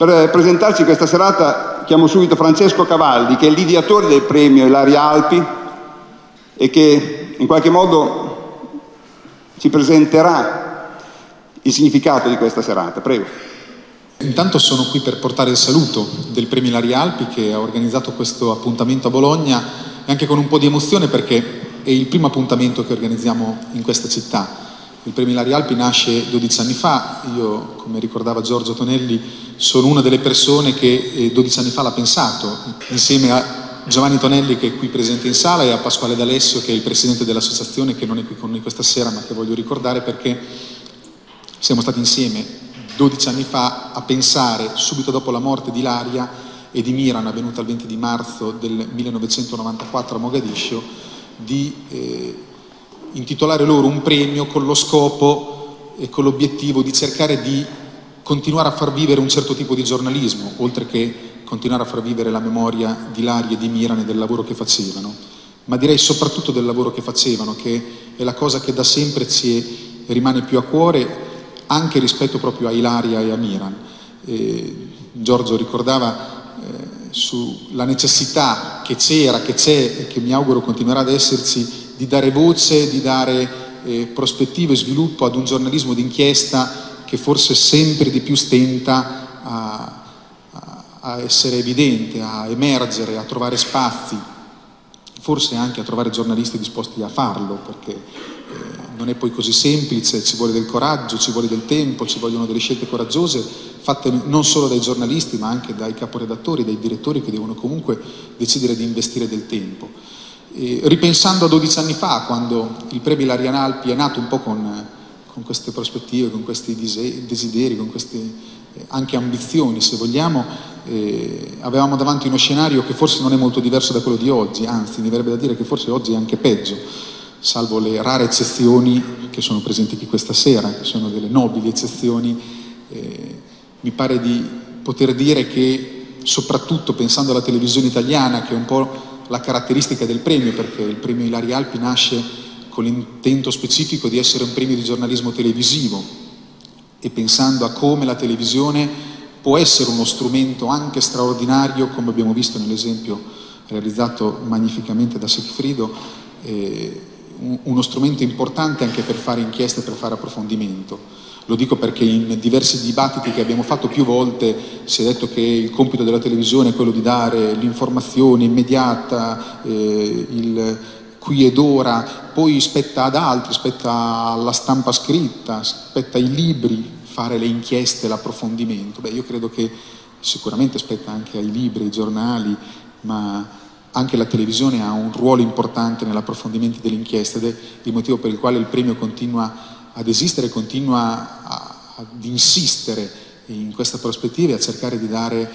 Per presentarci questa serata chiamo subito Francesco Cavalli, che è l'ideatore del premio Ilaria Alpi e che in qualche modo ci presenterà il significato di questa serata. Prego. Intanto sono qui per portare il saluto del premio Ilaria Alpi, che ha organizzato questo appuntamento a Bologna, e anche con un po' di emozione perché è il primo appuntamento che organizziamo in questa città. Il premio Ilaria Alpi nasce 12 anni fa. Io, come ricordava Giorgio Tonelli, sono una delle persone che 12 anni fa l'ha pensato, insieme a Giovanni Tonelli, che è qui presente in sala, e a Pasquale D'Alessio, che è il presidente dell'associazione, che non è qui con noi questa sera ma che voglio ricordare perché siamo stati insieme 12 anni fa a pensare, subito dopo la morte di Ilaria e di Miran, avvenuta il 20 di marzo del 1994 a Mogadiscio, di intitolare loro un premio con lo scopo e con l'obiettivo di cercare di continuare a far vivere un certo tipo di giornalismo, oltre che continuare a far vivere la memoria di Ilaria e di Miran e del lavoro che facevano, ma direi soprattutto del lavoro che facevano, che è la cosa che da sempre ci rimane più a cuore, anche rispetto proprio a Ilaria e a Miran. Giorgio ricordava sulla necessità che c'era, che c'è e che mi auguro continuerà ad esserci, di dare voce, di dare prospettive e sviluppo ad un giornalismo d'inchiesta che forse sempre di più stenta a essere evidente, a emergere, a trovare spazi, forse anche a trovare giornalisti disposti a farlo, perché non è poi così semplice, ci vuole del coraggio, ci vuole del tempo, ci vogliono delle scelte coraggiose fatte non solo dai giornalisti ma anche dai caporedattori, dai direttori, che devono comunque decidere di investire del tempo. E ripensando a 12 anni fa, quando il premio Ilaria Alpi è nato un po' con queste prospettive, con questi desideri, con queste anche ambizioni, se vogliamo, avevamo davanti uno scenario che forse non è molto diverso da quello di oggi, anzi mi verrebbe da dire che forse oggi è anche peggio, salvo le rare eccezioni che sono presenti qui questa sera, che sono delle nobili eccezioni. Mi pare di poter dire che, soprattutto pensando alla televisione italiana, che è un po' la caratteristica del premio, perché il premio Ilaria Alpi nasce con l'intento specifico di essere un premio di giornalismo televisivo, e pensando a come la televisione può essere uno strumento anche straordinario, come abbiamo visto nell'esempio realizzato magnificamente da Sigfrido, uno strumento importante anche per fare inchieste, per fare approfondimento. Lo dico perché in diversi dibattiti che abbiamo fatto più volte si è detto che il compito della televisione è quello di dare l'informazione immediata, il qui ed ora, poi spetta ad altri, spetta alla stampa scritta, spetta ai libri fare le inchieste, l'approfondimento. Beh, io credo che sicuramente spetta anche ai libri, ai giornali, ma anche la televisione ha un ruolo importante nell'approfondimento delle inchieste, ed è il motivo per il quale il premio continua ad esistere, continua ad insistere in questa prospettiva e a cercare di dare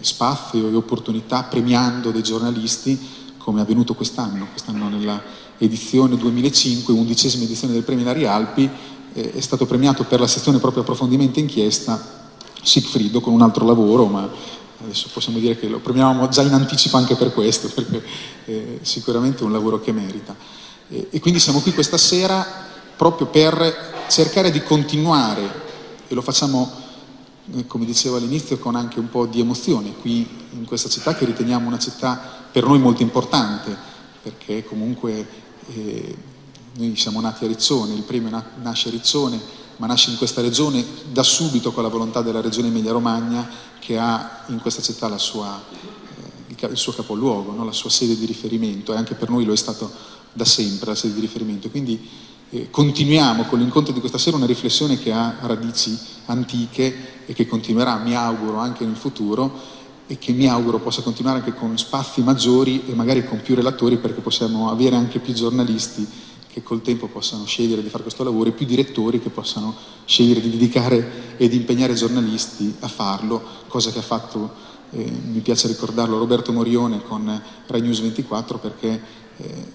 spazio e opportunità, premiando dei giornalisti, come è avvenuto quest'anno nella edizione 2005, 11ª edizione del premio Ilaria Alpi. È stato premiato per la sezione proprio approfondimento e inchiesta Sigfrido, con un altro lavoro, ma adesso possiamo dire che lo premiavamo già in anticipo anche per questo, perché sicuramente è un lavoro che merita. E quindi siamo qui questa sera proprio per cercare di continuare, e lo facciamo, come dicevo all'inizio, con anche un po' di emozione, qui in questa città che riteniamo una città per noi molto importante, perché comunque noi siamo nati a Rizzone, il premio nasce a Rizzone, ma nasce in questa regione da subito con la volontà della regione Emilia-Romagna, che ha in questa città il suo capoluogo, no? La sua sede di riferimento, e anche per noi lo è stato da sempre la sede di riferimento. Quindi continuiamo con l'incontro di questa sera una riflessione che ha radici antiche e che continuerà, mi auguro, anche nel futuro, e che mi auguro possa continuare anche con spazi maggiori e magari con più relatori, perché possiamo avere anche più giornalisti che col tempo possano scegliere di fare questo lavoro, e più direttori che possano scegliere di dedicare e di impegnare giornalisti a farlo, cosa che ha fatto, mi piace ricordarlo, Roberto Morione con Rai News 24, perché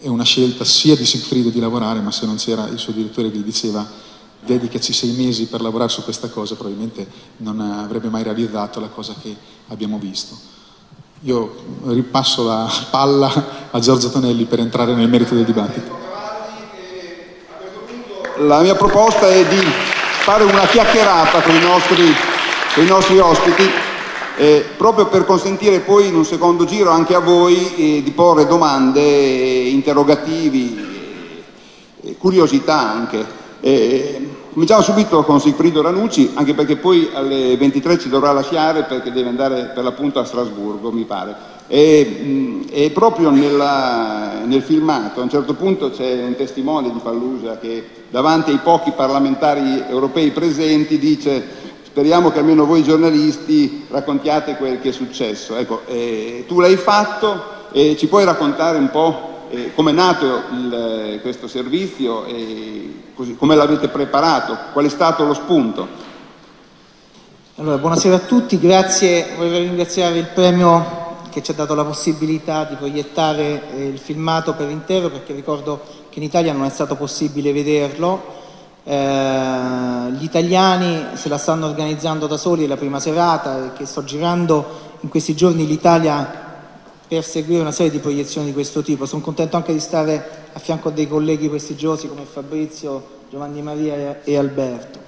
è una scelta sia di Sigfrido di lavorare, ma se non c'era il suo direttore che gli diceva dedicaci 6 mesi per lavorare su questa cosa, probabilmente non avrebbe mai realizzato la cosa che abbiamo visto. Io ripasso la palla a Giorgio Tonelli per entrare nel merito del dibattito. La mia proposta è di fare una chiacchierata con i nostri con i nostri ospiti, proprio per consentire poi in un secondo giro anche a voi di porre domande, interrogativi, curiosità anche. Cominciamo subito con Sigfrido Ranucci, anche perché poi alle 23 ci dovrà lasciare perché deve andare per l'appunto a Strasburgo, mi pare. E proprio nel filmato a un certo punto c'è un testimone di Fallujah che davanti ai pochi parlamentari europei presenti dice: speriamo che almeno voi giornalisti raccontiate quel che è successo. Ecco, tu l'hai fatto, ci puoi raccontare un po' come è nato questo servizio e come l'avete preparato, qual è stato lo spunto? Allora, buonasera a tutti, grazie, voglio ringraziare il premio che ci ha dato la possibilità di proiettare il filmato per intero, perché ricordo che in Italia non è stato possibile vederlo. Gli italiani se la stanno organizzando da soli, è la prima serata che sto girando in questi giorni l'Italia per seguire una serie di proiezioni di questo tipo. Sono contento anche di stare a fianco a dei colleghi prestigiosi come Fabrizio, Giovanni Maria e Alberto.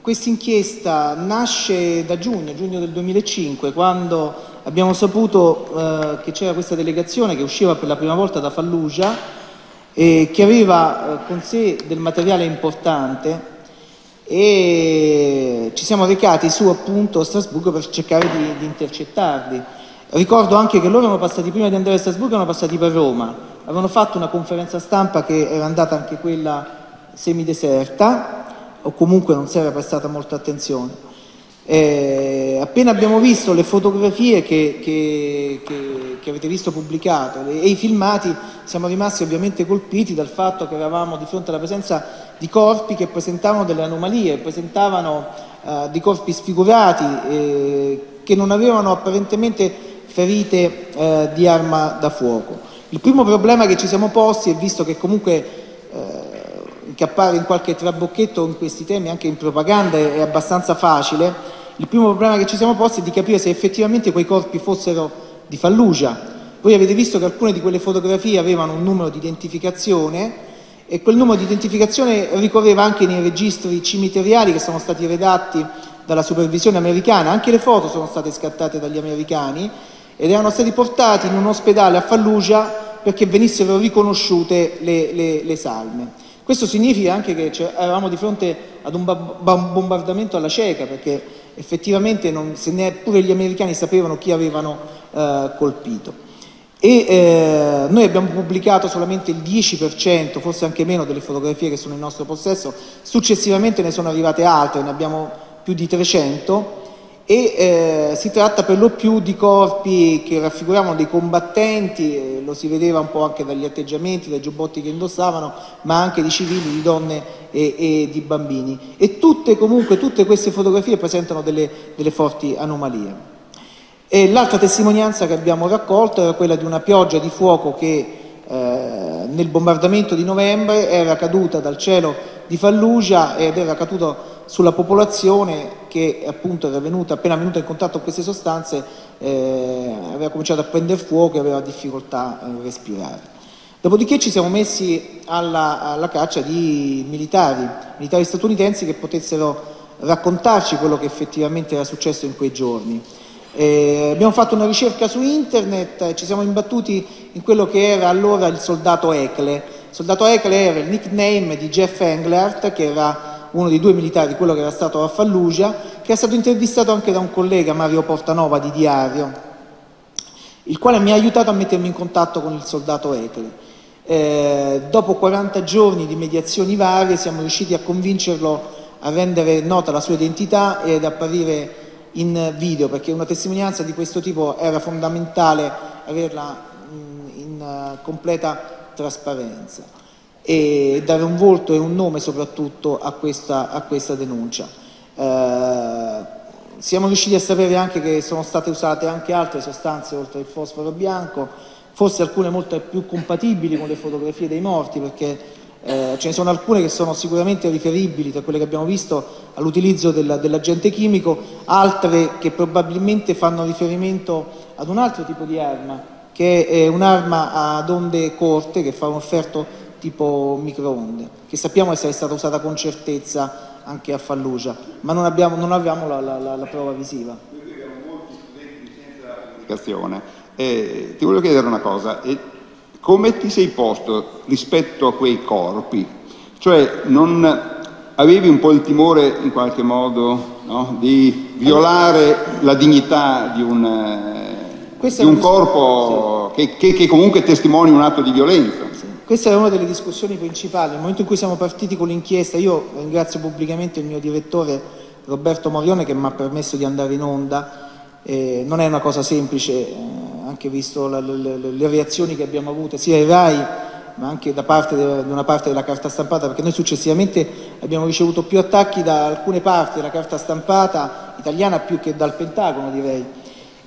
Questa inchiesta nasce da giugno del 2005, quando abbiamo saputo che c'era questa delegazione che usciva per la prima volta da Fallujah e che aveva con sé del materiale importante, e ci siamo recati su appunto a Strasburgo per cercare di intercettarli. Ricordo anche che loro erano passati, prima di andare a Strasburgo, erano passati per Roma, avevano fatto una conferenza stampa che era andata anche quella semideserta, o comunque non si era prestata molta attenzione. Appena abbiamo visto le fotografie che avete visto pubblicate e i filmati, siamo rimasti ovviamente colpiti dal fatto che eravamo di fronte alla presenza di corpi che presentavano delle anomalie, presentavano dei corpi sfigurati che non avevano apparentemente ferite di arma da fuoco. Il primo problema che ci siamo posti è, visto che comunque che appare in qualche trabocchetto in questi temi, anche in propaganda, è abbastanza facile, il primo problema che ci siamo posti è di capire se effettivamente quei corpi fossero di Fallujah. Voi avete visto che alcune di quelle fotografie avevano un numero di identificazione, e quel numero di identificazione ricorreva anche nei registri cimiteriali che sono stati redatti dalla supervisione americana. Anche le foto sono state scattate dagli americani ed erano stati portati in un ospedale a Fallujah perché venissero riconosciute le salme. Questo significa anche che eravamo di fronte ad un bombardamento alla cieca, perché effettivamente se neppure gli americani sapevano chi avevano colpito. Noi abbiamo pubblicato solamente il 10%, forse anche meno, delle fotografie che sono in nostro possesso. Successivamente ne sono arrivate altre, ne abbiamo più di 300, e si tratta per lo più di corpi che raffiguravano dei combattenti, lo si vedeva un po' anche dagli atteggiamenti, dai giubbotti che indossavano, ma anche di civili, di donne e di bambini. E tutte queste fotografie presentano delle forti anomalie. L'altra testimonianza che abbiamo raccolto era quella di una pioggia di fuoco che nel bombardamento di novembre era caduta dal cielo di Fallujah ed era caduta sulla popolazione che appunto era appena venuta in contatto con queste sostanze, aveva cominciato a prendere fuoco e aveva difficoltà a respirare. Dopodiché ci siamo messi alla caccia di militari statunitensi che potessero raccontarci quello che effettivamente era successo in quei giorni. Abbiamo fatto una ricerca su internet, ci siamo imbattuti in quello che era allora il soldato Ekle. Il soldato Ekle era il nickname di Jeff Englert, che era uno dei due militari, quello che era stato a Fallujah, che è stato intervistato anche da un collega, Mario Portanova di Diario, il quale mi ha aiutato a mettermi in contatto con il soldato Ekle. Dopo 40 giorni di mediazioni varie siamo riusciti a convincerlo a rendere nota la sua identità ed apparire in video, perché una testimonianza di questo tipo era fondamentale averla in completa trasparenza e dare un volto e un nome soprattutto a questa denuncia. Siamo riusciti a sapere anche che sono state usate anche altre sostanze oltre il fosforo bianco, forse alcune molto più compatibili con le fotografie dei morti, perché ce ne sono alcune che sono sicuramente riferibili, tra quelle che abbiamo visto, all'utilizzo dell'agente chimico, altre che probabilmente fanno riferimento ad un altro tipo di arma, che è un'arma ad onde corte che fa un effetto tipo microonde, che sappiamo essere stata usata con certezza anche a Fallujah, ma non abbiamo la prova visiva. Ti voglio chiedere una cosa, come ti sei posto rispetto a quei corpi? Cioè, non avevi un po' il timore in qualche modo, no, di violare la dignità di un corpo, sì, che comunque testimonia un atto di violenza? Sì. Questa è una delle discussioni principali. Nel momento in cui siamo partiti con l'inchiesta, io ringrazio pubblicamente il mio direttore Roberto Morione che mi ha permesso di andare in onda. Non è una cosa semplice, anche visto le reazioni che abbiamo avuto sia ai RAI ma anche da parte di una parte della carta stampata, perché noi successivamente abbiamo ricevuto più attacchi da alcune parti della carta stampata italiana più che dal Pentagono, direi,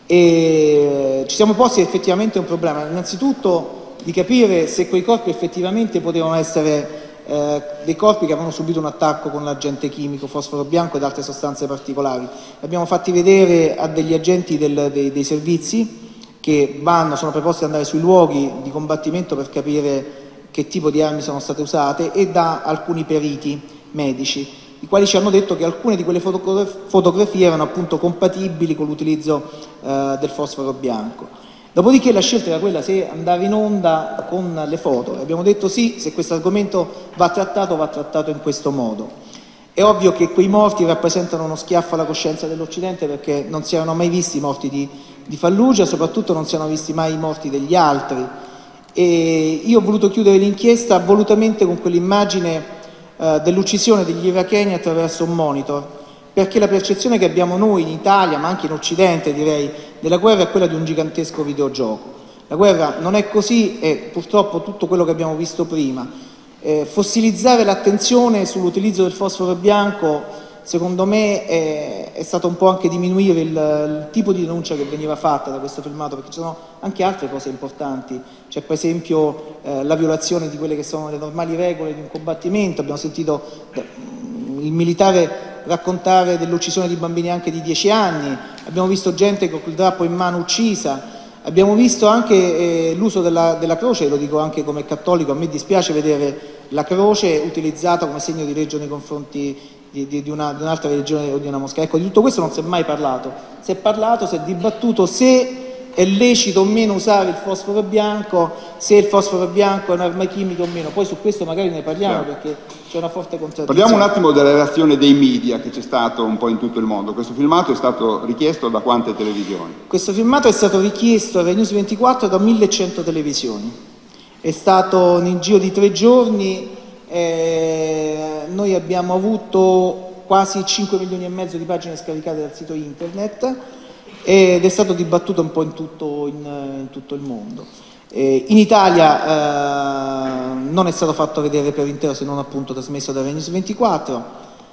e ci siamo posti effettivamente un problema, innanzitutto di capire se quei corpi effettivamente potevano essere dei corpi che avevano subito un attacco con l'agente chimico, fosforo bianco ed altre sostanze particolari. Abbiamo fatti vedere a degli agenti dei servizi che sono preposti ad andare sui luoghi di combattimento per capire che tipo di armi sono state usate, e da alcuni periti medici, i quali ci hanno detto che alcune di quelle fotografie erano appunto compatibili con l'utilizzo del fosforo bianco. Dopodiché la scelta era quella se andare in onda con le foto. Abbiamo detto sì, se questo argomento va trattato in questo modo. È ovvio che quei morti rappresentano uno schiaffo alla coscienza dell'Occidente, perché non si erano mai visti i morti di Fallujah, soprattutto non si erano visti mai i morti degli altri. E io ho voluto chiudere l'inchiesta volutamente con quell'immagine dell'uccisione degli iracheni attraverso un monitor, perché la percezione che abbiamo noi in Italia, ma anche in Occidente direi, della guerra è quella di un gigantesco videogioco. La guerra non è così, e purtroppo tutto quello che abbiamo visto prima. Fossilizzare l'attenzione sull'utilizzo del fosforo bianco, secondo me, è stato un po' anche diminuire il tipo di denuncia che veniva fatta da questo filmato, perché ci sono anche altre cose importanti. C'è per esempio la violazione di quelle che sono le normali regole di un combattimento. Abbiamo sentito il militare raccontare dell'uccisione di bambini anche di 10 anni, abbiamo visto gente con il drappo in mano uccisa, abbiamo visto anche l'uso della croce, lo dico anche come cattolico, a me dispiace vedere la croce utilizzata come segno di legge nei confronti di un'altra religione o di una moschea. Ecco, di tutto questo non si è mai parlato, si è dibattuto se è lecito o meno usare il fosforo bianco, se il fosforo bianco è un'arma chimica o meno. Poi su questo magari ne parliamo, perché c'è una forte contraddizione. Parliamo un attimo della reazione dei media che c'è stato un po' in tutto il mondo. Questo filmato è stato richiesto da quante televisioni? Questo filmato è stato richiesto a Rai News 24 da 1100 televisioni. È stato nel giro di 3 giorni, noi abbiamo avuto quasi 5,5 milioni di pagine scaricate dal sito internet, ed è stato dibattuto un po' in tutto il mondo. In Italia non è stato fatto vedere per intero, se non appunto trasmesso da Rai News 24,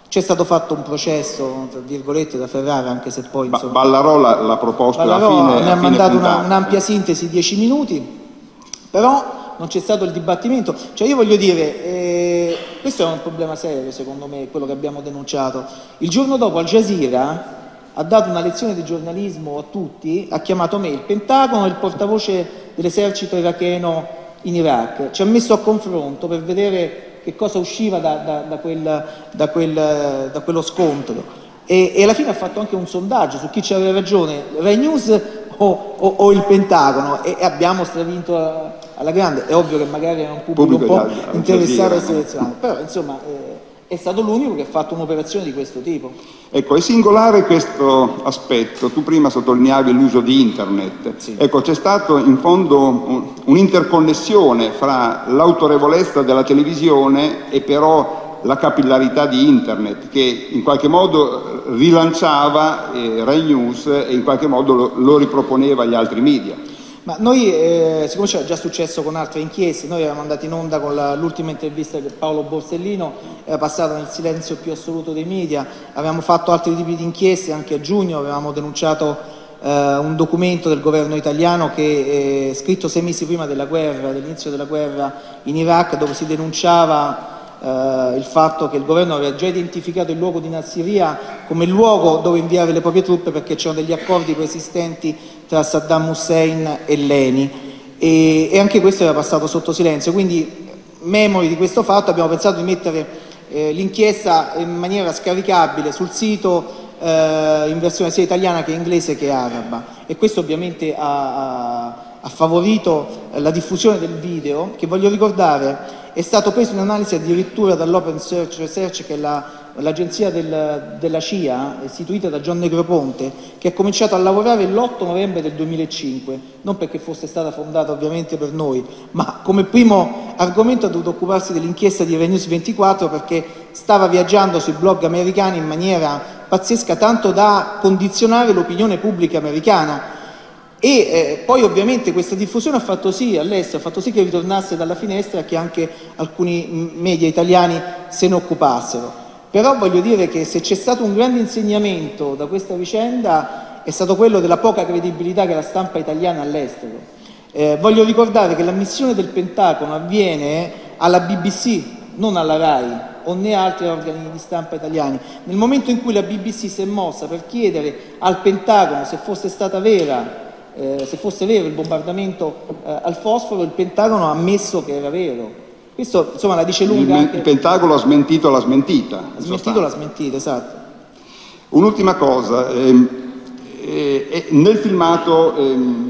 c'è stato fatto un processo, tra virgolette, da Ferrara, anche se poi... Insomma, Ballarola l'ha proposto alla fine... ne ha mandato un'ampia sintesi, 10 minuti, però non c'è stato il dibattimento. Cioè, io voglio dire, questo è un problema serio, secondo me, quello che abbiamo denunciato. Il giorno dopo Al Jazeera ha dato una lezione di giornalismo a tutti, ha chiamato me, il Pentagono, il portavoce dell'esercito iracheno in Iraq, ci ha messo a confronto per vedere che cosa usciva da quello scontro, e alla fine ha fatto anche un sondaggio su chi ci aveva ragione, Rai News o il Pentagono, e abbiamo stravinto alla grande. È ovvio che magari era un pubblico un po' interessato e selezionato, però insomma... è stato l'unico che ha fatto un'operazione di questo tipo. Ecco, è singolare questo aspetto. Tu prima sottolineavi l'uso di internet. Sì. Ecco, c'è stato in fondo un'interconnessione fra l'autorevolezza della televisione e però la capillarità di internet, che in qualche modo rilanciava Rai News e in qualche modo lo riproponeva agli altri media. Ma noi, siccome c'era già successo con altre inchieste, noi eravamo andati in onda con l'ultima intervista di Paolo Borsellino, era passata nel silenzio più assoluto dei media, avevamo fatto altri tipi di inchieste, anche a giugno avevamo denunciato un documento del governo italiano che è scritto 6 mesi prima della guerra, dell'inizio della guerra in Iraq, dove si denunciava il fatto che il governo aveva già identificato il luogo di Nassiriya come il luogo dove inviare le proprie truppe, perché c'erano degli accordi preesistenti tra Saddam Hussein e l'ENI, e anche questo era passato sotto silenzio. Quindi, memori di questo fatto, abbiamo pensato di mettere L'inchiesta è in maniera scaricabile sul sito in versione sia italiana che inglese che araba, e questo ovviamente ha favorito la diffusione del video, che voglio ricordare è stato preso in analisi addirittura dall'Open Search Research, che è l'agenzia della CIA istituita da John Negroponte, che ha cominciato a lavorare l'8 novembre del 2005, non perché fosse stata fondata ovviamente per noi, ma come primo argomento ha dovuto occuparsi dell'inchiesta di Rai News 24 perché stava viaggiando sui blog americani in maniera pazzesca, tanto da condizionare l'opinione pubblica americana. E poi ovviamente questa diffusione ha fatto sì all'estero, ha fatto sì che ritornasse dalla finestra, che anche alcuni media italiani se ne occupassero. Però voglio dire che se c'è stato un grande insegnamento da questa vicenda è stato quello della poca credibilità che ha la stampa italiana all'estero. Voglio ricordare che la missione del Pentagono avviene alla BBC, non alla RAI o né altri organi di stampa italiani. Nel momento in cui la BBC si è mossa per chiedere al Pentagono se fosse stata vera, se fosse vero il bombardamento al fosforo, il Pentagono ha ammesso che era vero. Questo insomma la dice lunga. Il Pentagono ha smentito la smentita. Ha smentito la smentita, esatto. Un'ultima cosa, nel filmato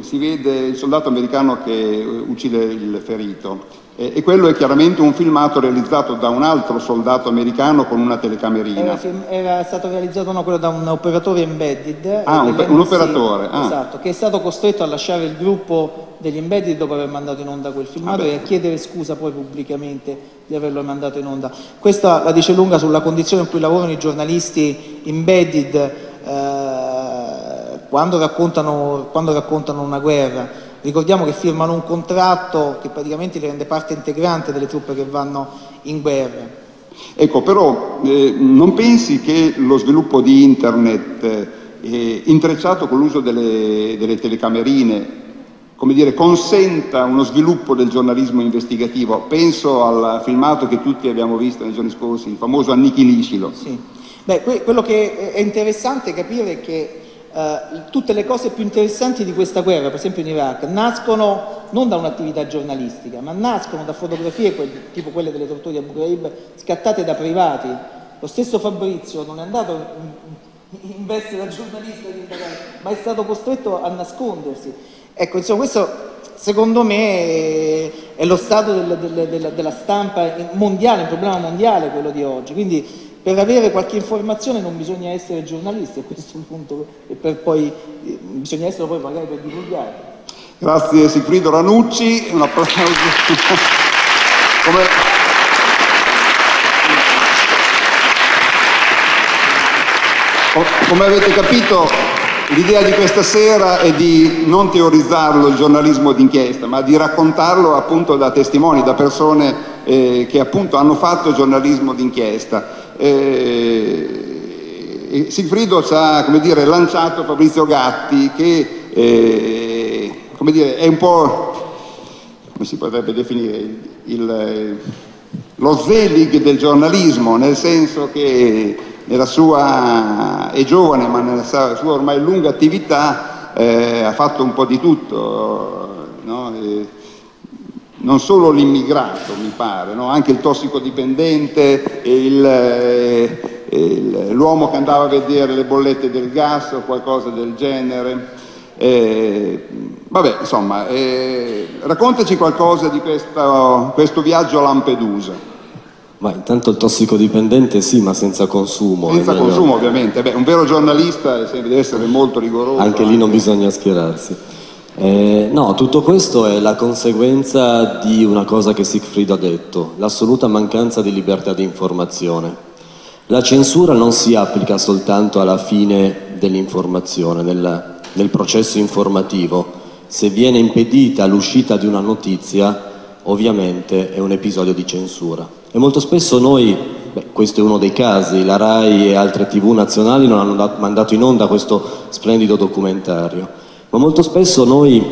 si vede il soldato americano che uccide il ferito, e quello è chiaramente un filmato realizzato da un altro soldato americano con una telecamerina. Era stato realizzato quello da un operatore embedded. Ah, un operatore. Esatto, che è stato costretto a lasciare il gruppo degli embedded dopo aver mandato in onda quel filmato e a chiedere scusa poi pubblicamente di averlo mandato in onda. Questa la dice lunga sulla condizione in cui lavorano i giornalisti embedded quando raccontano una guerra. Ricordiamo che firmano un contratto che praticamente li rende parte integrante delle truppe che vanno in guerra. Ecco, però non pensi che lo sviluppo di internet intrecciato con l'uso delle telecamerine, come dire, consenta uno sviluppo del giornalismo investigativo? Penso al filmato che tutti abbiamo visto nei giorni scorsi, il famoso Annichiliscilo. Sì. Beh, quello che è interessante capire è che tutte le cose più interessanti di questa guerra, per esempio in Iraq, nascono non da un'attività giornalistica, ma nascono da fotografie tipo quelle delle torture di Abu Ghraib scattate da privati. Lo stesso Fabrizio non è andato in veste da giornalista, ma è stato costretto a nascondersi. Ecco, insomma, questo secondo me è lo stato della stampa mondiale, il problema mondiale quello di oggi. Quindi, per avere qualche informazione non bisogna essere giornalisti a questo punto, e bisogna essere poi magari per divulgare. Grazie Sigfrido Ranucci, un applauso. Come avete capito, l'idea di questa sera è di non teorizzarlo il giornalismo d'inchiesta, ma di raccontarlo appunto da testimoni, da persone che appunto hanno fatto giornalismo d'inchiesta. Sigfrido ci ha, come dire, lanciato Fabrizio Gatti, che come dire, è un po', come si potrebbe definire, lo Zelig del giornalismo, nel senso che nella sua, è giovane, ma nella sua ormai lunga attività ha fatto un po' di tutto, no? Non solo l'immigrato, mi pare, no? Anche il tossicodipendente, l'uomo che andava a vedere le bollette del gas o qualcosa del genere. Vabbè, insomma, raccontaci qualcosa di questo viaggio a Lampedusa. Ma intanto il tossicodipendente sì, ma senza consumo. Senza consumo, ovviamente. Beh, un vero giornalista deve essere molto rigoroso. Anche lì non bisogna schierarsi. No, tutto questo è la conseguenza di una cosa che Sigfrido ha detto: l'assoluta mancanza di libertà di informazione. La censura non si applica soltanto alla fine dell'informazione, nel processo informativo. Se viene impedita l'uscita di una notizia, ovviamente è un episodio di censura. E molto spesso noi, questo è uno dei casi, la RAI e altre TV nazionali non hanno mandato in onda questo splendido documentario. Ma molto spesso noi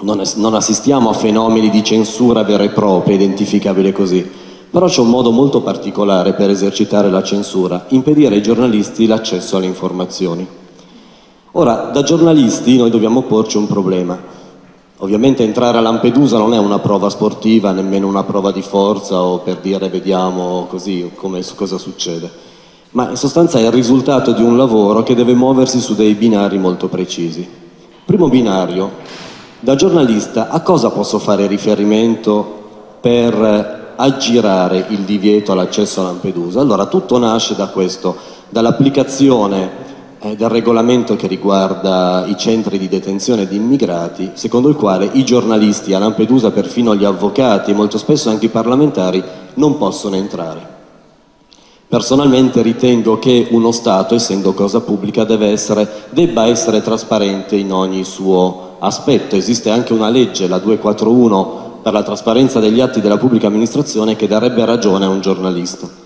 non assistiamo a fenomeni di censura vera e propria, identificabile così, però c'è un modo molto particolare per esercitare la censura: impedire ai giornalisti l'accesso alle informazioni. Ora, da giornalisti noi dobbiamo porci un problema, Ovviamente entrare a Lampedusa non è una prova sportiva, nemmeno una prova di forza o per dire vediamo così come, cosa succede, ma in sostanza è il risultato di un lavoro che deve muoversi su dei binari molto precisi. Primo binario, da giornalista a cosa posso fare riferimento per aggirare il divieto all'accesso a Lampedusa? Allora tutto nasce da questo, dall'applicazione del regolamento che riguarda i centri di detenzione di immigrati, secondo il quale i giornalisti a Lampedusa, perfino gli avvocati e molto spesso anche i parlamentari, non possono entrare. Personalmente ritengo che uno Stato, essendo cosa pubblica, debba essere trasparente in ogni suo aspetto. Esiste anche una legge, la 241, per la trasparenza degli atti della pubblica amministrazione, che darebbe ragione a un giornalista.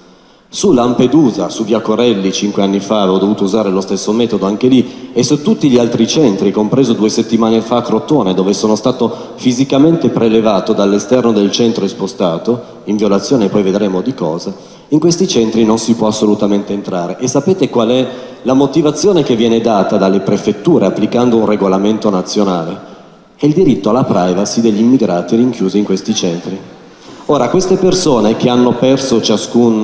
Su Lampedusa, su Via Corelli 5 anni fa avevo dovuto usare lo stesso metodo anche lì, e su tutti gli altri centri, compreso 2 settimane fa a Crotone, dove sono stato fisicamente prelevato dall'esterno del centro e spostato, in violazione poi vedremo di cosa. In questi centri non si può assolutamente entrare, e sapete qual è la motivazione che viene data dalle prefetture applicando un regolamento nazionale? È il diritto alla privacy degli immigrati rinchiusi in questi centri. Ora, queste persone che hanno perso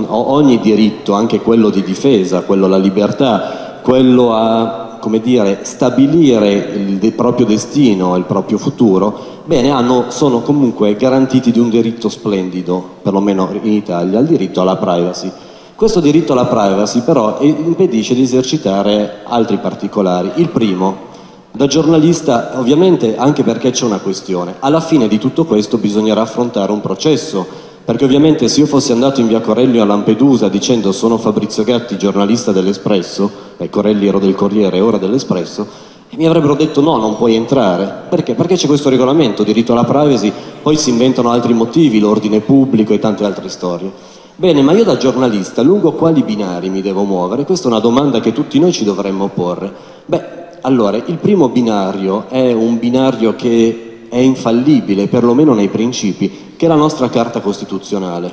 ogni diritto, anche quello di difesa, quello alla libertà, quello a, come dire, stabilire il proprio destino, il proprio futuro, bene, sono comunque garantiti di un diritto splendido, perlomeno in Italia, il diritto alla privacy. Questo diritto alla privacy però impedisce di esercitare altri particolari. Il primo, da giornalista, ovviamente, anche perché c'è una questione, alla fine di tutto questo bisognerà affrontare un processo, perché ovviamente se io fossi andato in via Corelli a Lampedusa dicendo sono Fabrizio Gatti, giornalista dell'Espresso, Corelli ero del Corriere, ora dell'Espresso, e mi avrebbero detto no, non puoi entrare. Perché? Perché c'è questo regolamento, diritto alla privacy, poi si inventano altri motivi, l'ordine pubblico e tante altre storie. Bene, ma io da giornalista lungo quali binari mi devo muovere? Questa è una domanda che tutti noi ci dovremmo porre. Beh, allora, il primo binario è un binario che è infallibile, perlomeno nei principi, che è la nostra Carta Costituzionale.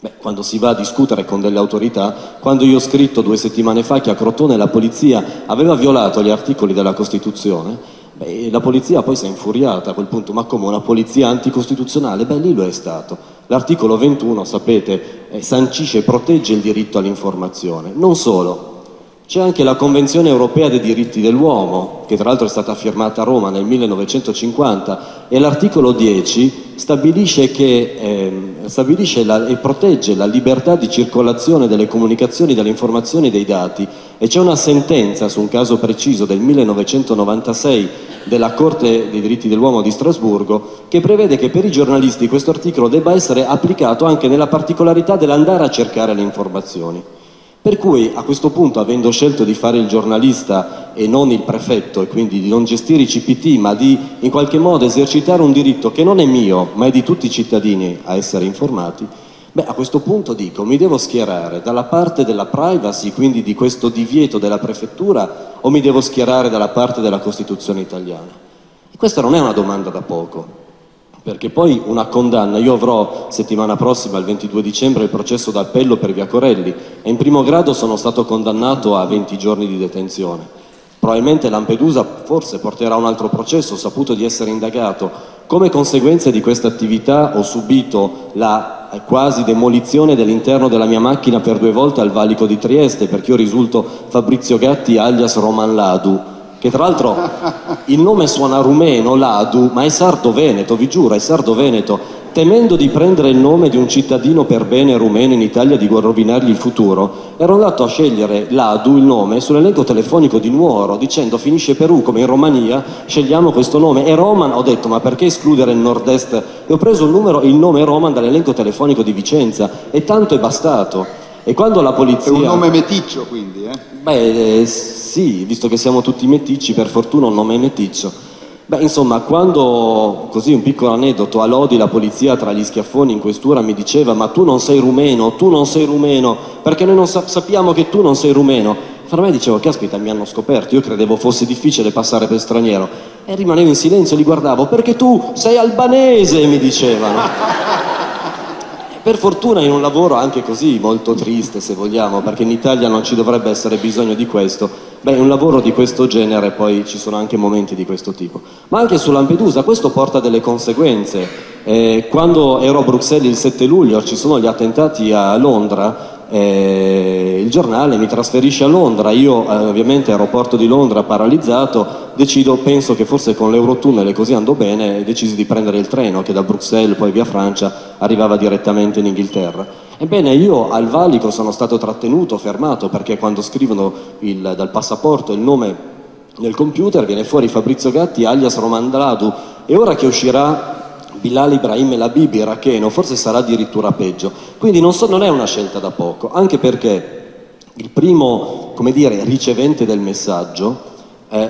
Beh, quando si va a discutere con delle autorità, quando io ho scritto 2 settimane fa che a Crotone la polizia aveva violato gli articoli della Costituzione, beh, la polizia poi si è infuriata a quel punto, ma come, una polizia anticostituzionale? Beh, lì lo è stato. L'articolo 21, sapete, sancisce e protegge il diritto all'informazione. Non solo. C'è anche la Convenzione Europea dei Diritti dell'Uomo, che tra l'altro è stata firmata a Roma nel 1950, e l'articolo 10 stabilisce e protegge la libertà di circolazione delle comunicazioni, delle informazioni e dei dati, e c'è una sentenza su un caso preciso del 1996 della Corte dei Diritti dell'Uomo di Strasburgo che prevede che per i giornalisti questo articolo debba essere applicato anche nella particolarità dell'andare a cercare le informazioni. Per cui a questo punto, avendo scelto di fare il giornalista e non il prefetto, e quindi di non gestire i CPT, ma di in qualche modo esercitare un diritto che non è mio, ma è di tutti i cittadini a essere informati, beh, a questo punto dico, mi devo schierare dalla parte della privacy, quindi di questo divieto della prefettura, o mi devo schierare dalla parte della Costituzione italiana? E questa non è una domanda da poco. Perché poi una condanna, io avrò settimana prossima, il 22 dicembre, il processo d'appello per Via Corelli, e in primo grado sono stato condannato a 20 giorni di detenzione. Probabilmente Lampedusa forse porterà un altro processo, ho saputo di essere indagato. Come conseguenza di questa attività ho subito la quasi demolizione dell'interno della mia macchina per 2 volte al valico di Trieste, perché io risulto Fabrizio Gatti alias Roman Ladu, che tra l'altro il nome suona rumeno, Ladu, ma è sardo-veneto, vi giuro, è sardo-veneto. Temendo di prendere il nome di un cittadino per bene rumeno in Italia, di rovinargli il futuro, ero andato a scegliere Ladu, il nome, sull'elenco telefonico di Nuoro, dicendo finisce per U come in Romania, scegliamo questo nome. E Roman, ho detto, ma perché escludere il nord-est? E ho preso il nome Roman dall'elenco telefonico di Vicenza, e tanto è bastato. E quando la polizia... È un nome meticcio, quindi, eh? Beh, sì, visto che siamo tutti meticci, per fortuna un nome meticcio. Beh, insomma, quando, così un piccolo aneddoto, a Lodi la polizia tra gli schiaffoni in questura mi diceva ma tu non sei rumeno, perché noi non sappiamo che tu non sei rumeno. Per me dicevo, caspita, mi hanno scoperto, io credevo fosse difficile passare per straniero. E rimanevo in silenzio, li guardavo, perché tu sei albanese, mi dicevano. Per fortuna in un lavoro anche così molto triste, se vogliamo, perché in Italia non ci dovrebbe essere bisogno di questo, Beh, un lavoro di questo genere, poi ci sono anche momenti di questo tipo. Ma anche su Lampedusa questo porta delle conseguenze. Quando ero a Bruxelles il 7 luglio, ci sono gli attentati a Londra, il giornale mi trasferisce a Londra, io ovviamente aeroporto di Londra paralizzato, decido, penso che forse con l'Eurotunnel e così andò bene, decisi di prendere il treno che da Bruxelles poi via Francia arrivava direttamente in Inghilterra. Ebbene, io al valico sono stato trattenuto, fermato, perché quando scrivono dal passaporto il nome nel computer viene fuori Fabrizio Gatti alias Romandladu, e ora che uscirà Bilal Ibrahim El Habibi iracheno forse sarà addirittura peggio. Quindi non è una scelta da poco, anche perché il primo, come dire, ricevente del messaggio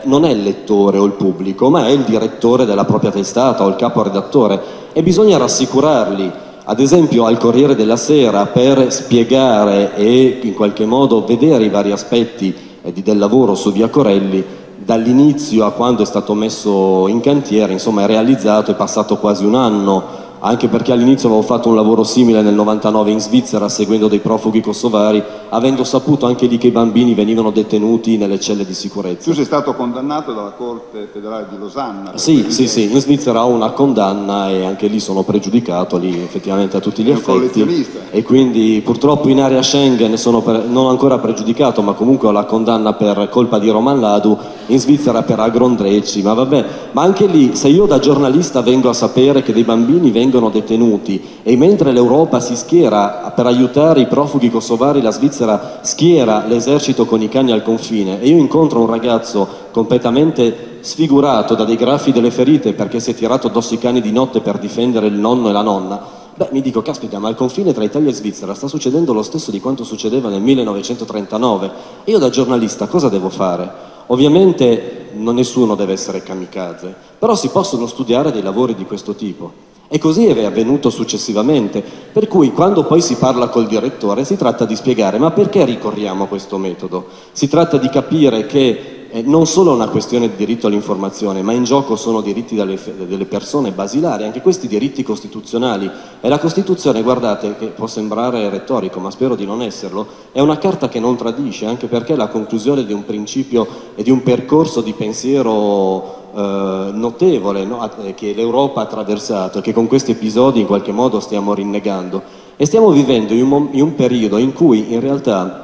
non è il lettore o il pubblico, ma è il direttore della propria testata o il caporedattore, e bisogna rassicurarli. Ad esempio al Corriere della Sera, per spiegare e in qualche modo vedere i vari aspetti del lavoro su Via Corelli, dall'inizio a quando è stato messo in cantiere, insomma è realizzato, è passato quasi un anno, anche perché all'inizio avevo fatto un lavoro simile nel 99 in Svizzera, seguendo dei profughi kosovari, avendo saputo anche lì che i bambini venivano detenuti nelle celle di sicurezza. Tu sei stato condannato dalla Corte Federale di Losanna? Sì, in Svizzera ho una condanna e anche lì sono pregiudicato, lì effettivamente a tutti gli effetti, e quindi purtroppo in area Schengen sono non ancora pregiudicato, ma comunque ho la condanna per colpa di Romanladu, in Svizzera per agrondrecci, ma vabbè, ma anche lì se io da giornalista vengo a sapere che dei bambini vengono detenuti e mentre l'Europa si schiera per aiutare i profughi kosovari, la Svizzera schiera l'esercito con i cani al confine, e io incontro un ragazzo completamente sfigurato da dei graffi delle ferite perché si è tirato addosso i cani di notte per difendere il nonno e la nonna. Beh, mi dico, caspita, ma al confine tra Italia e Svizzera sta succedendo lo stesso di quanto succedeva nel 1939, e io da giornalista cosa devo fare? Ovviamente nessuno deve essere kamikaze, però si possono studiare dei lavori di questo tipo. E così è avvenuto successivamente, per cui quando poi si parla col direttore si tratta di spiegare ma perché ricorriamo a questo metodo? Si tratta di capire che non solo è una questione di diritto all'informazione, ma in gioco sono diritti delle persone basilari, anche questi diritti costituzionali. E la Costituzione, guardate, che può sembrare retorico, ma spero di non esserlo, è una carta che non tradisce, anche perché è la conclusione di un principio e di un percorso di pensiero notevole, no? Che l'Europa ha attraversato e che con questi episodi in qualche modo stiamo rinnegando, e stiamo vivendo in un periodo in cui in realtà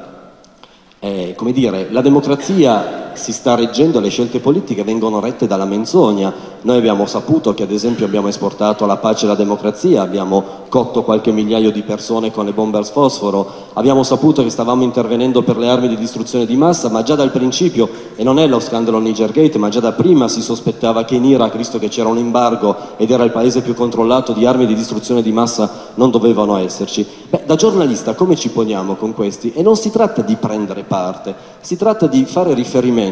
come dire, la democrazia si sta reggendo, le scelte politiche vengono rette dalla menzogna. Noi abbiamo saputo che ad esempio abbiamo esportato la pace e la democrazia, abbiamo cotto qualche migliaio di persone con le bombe al fosforo, abbiamo saputo che stavamo intervenendo per le armi di distruzione di massa, ma già dal principio, e non è lo scandalo Nigergate, ma già da prima si sospettava che in Iraq, visto che c'era un embargo ed era il paese più controllato, di armi di distruzione di massa non dovevano esserci. Beh, da giornalista come ci poniamo con questi? E non si tratta di prendere parte, si tratta di fare riferimento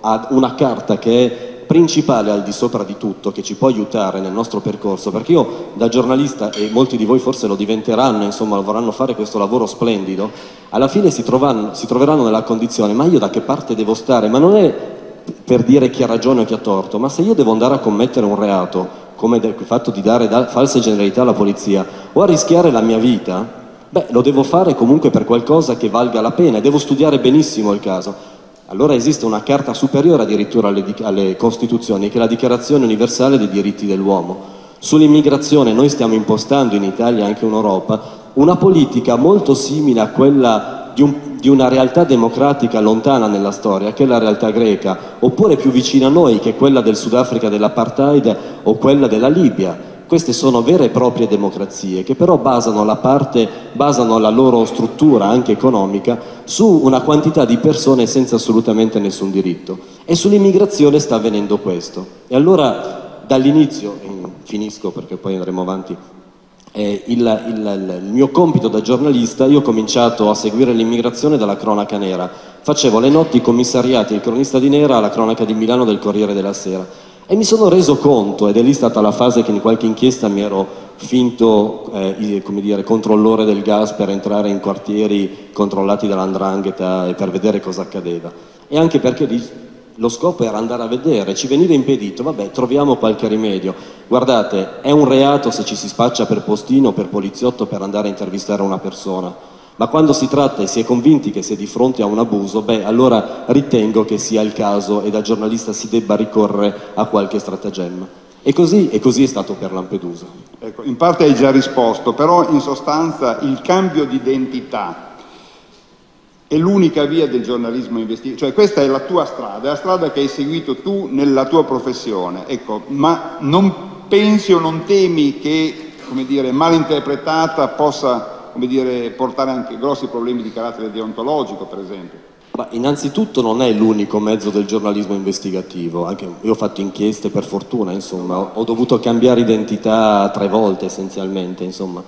ad una carta che è principale al di sopra di tutto, che ci può aiutare nel nostro percorso, perché io da giornalista, e molti di voi forse lo diventeranno, insomma vorranno fare questo lavoro splendido, alla fine si troveranno nella condizione, ma io da che parte devo stare? Ma non è per dire chi ha ragione o chi ha torto, ma se io devo andare a commettere un reato, come il fatto di dare false generalità alla polizia, o a rischiare la mia vita, beh, lo devo fare comunque per qualcosa che valga la pena, e devo studiare benissimo il caso. Allora esiste una carta superiore addirittura alle Costituzioni, che è la Dichiarazione Universale dei Diritti dell'Uomo. Sull'immigrazione noi stiamo impostando in Italia e anche in Europa una politica molto simile a quella di una realtà democratica lontana nella storia, che è la realtà greca, oppure più vicina a noi, che è quella del Sudafrica dell'apartheid o quella della Libia. Queste sono vere e proprie democrazie che però basano la loro struttura anche economica su una quantità di persone senza assolutamente nessun diritto. E sull'immigrazione sta avvenendo questo. E allora dall'inizio, finisco perché poi andremo avanti, il mio compito da giornalista, io ho cominciato a seguire l'immigrazione dalla cronaca nera. Facevo le notti, i commissariati, il cronista di Nera, alla cronaca di Milano del Corriere della Sera. E mi sono reso conto, ed è lì stata la fase che in qualche inchiesta mi ero finto come dire, controllore del gas per entrare in quartieri controllati dall''ndrangheta e per vedere cosa accadeva. E anche perché lì lo scopo era andare a vedere, ci veniva impedito, vabbè, troviamo qualche rimedio. Guardate, è un reato se ci si spaccia per postino, per poliziotto, per andare a intervistare una persona. ma quando si tratta e si è convinti che si è di fronte a un abuso, beh, allora ritengo che sia il caso e da giornalista si debba ricorrere a qualche stratagemma. E così è stato per Lampedusa. Ecco, in parte hai già risposto, però in sostanza il cambio di identità è l'unica via del giornalismo investigativo, cioè questa è la tua strada, è la strada che hai seguito tu nella tua professione, ecco, ma non pensi o non temi che, come dire, mal interpretata possa, come dire, portare anche grossi problemi di carattere deontologico, per esempio? Ma innanzitutto non è l'unico mezzo del giornalismo investigativo, anche io ho fatto inchieste per fortuna, insomma, ho dovuto cambiare identità 3 volte essenzialmente, insomma,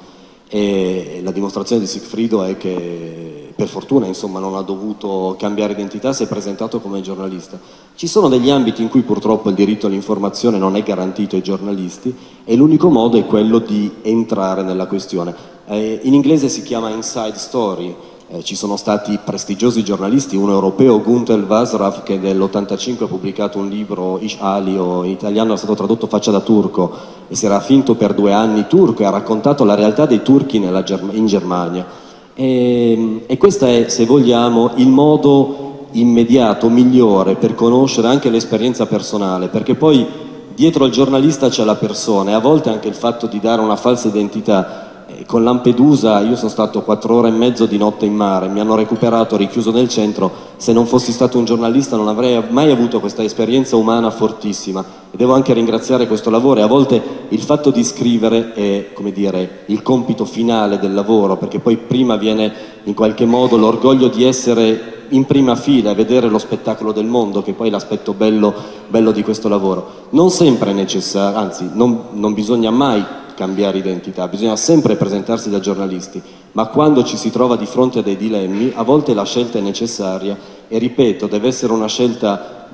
e la dimostrazione di Sigfrido è che per fortuna, insomma, non ha dovuto cambiare identità, si è presentato come giornalista. Ci sono degli ambiti in cui purtroppo il diritto all'informazione non è garantito ai giornalisti e l'unico modo è quello di entrare nella questione. In inglese si chiama inside story. Ci sono stati prestigiosi giornalisti, uno europeo, Günther Wallraff, che nell'85 ha pubblicato un libro, Ish Ali, o in italiano è stato tradotto Faccia da turco, e si era finto per 2 anni turco e ha raccontato la realtà dei turchi in Germania. E questo è, se vogliamo, il modo immediato, migliore per conoscere anche l'esperienza personale, perché poi dietro al giornalista c'è la persona e a volte anche il fatto di dare una falsa identità. Con Lampedusa io sono stato 4 ore e mezzo di notte in mare, mi hanno recuperato richiuso nel centro. Se non fossi stato un giornalista non avrei mai avuto questa esperienza umana fortissima e devo anche ringraziare questo lavoro. E a volte il fatto di scrivere è, come dire, il compito finale del lavoro, perché poi prima viene in qualche modo l'orgoglio di essere in prima fila e vedere lo spettacolo del mondo, che poi è l'aspetto bello di questo lavoro. Non sempre è necessario, anzi non bisogna mai cambiare identità, bisogna sempre presentarsi da giornalisti, ma quando ci si trova di fronte a dei dilemmi a volte la scelta è necessaria e, ripeto, deve essere una scelta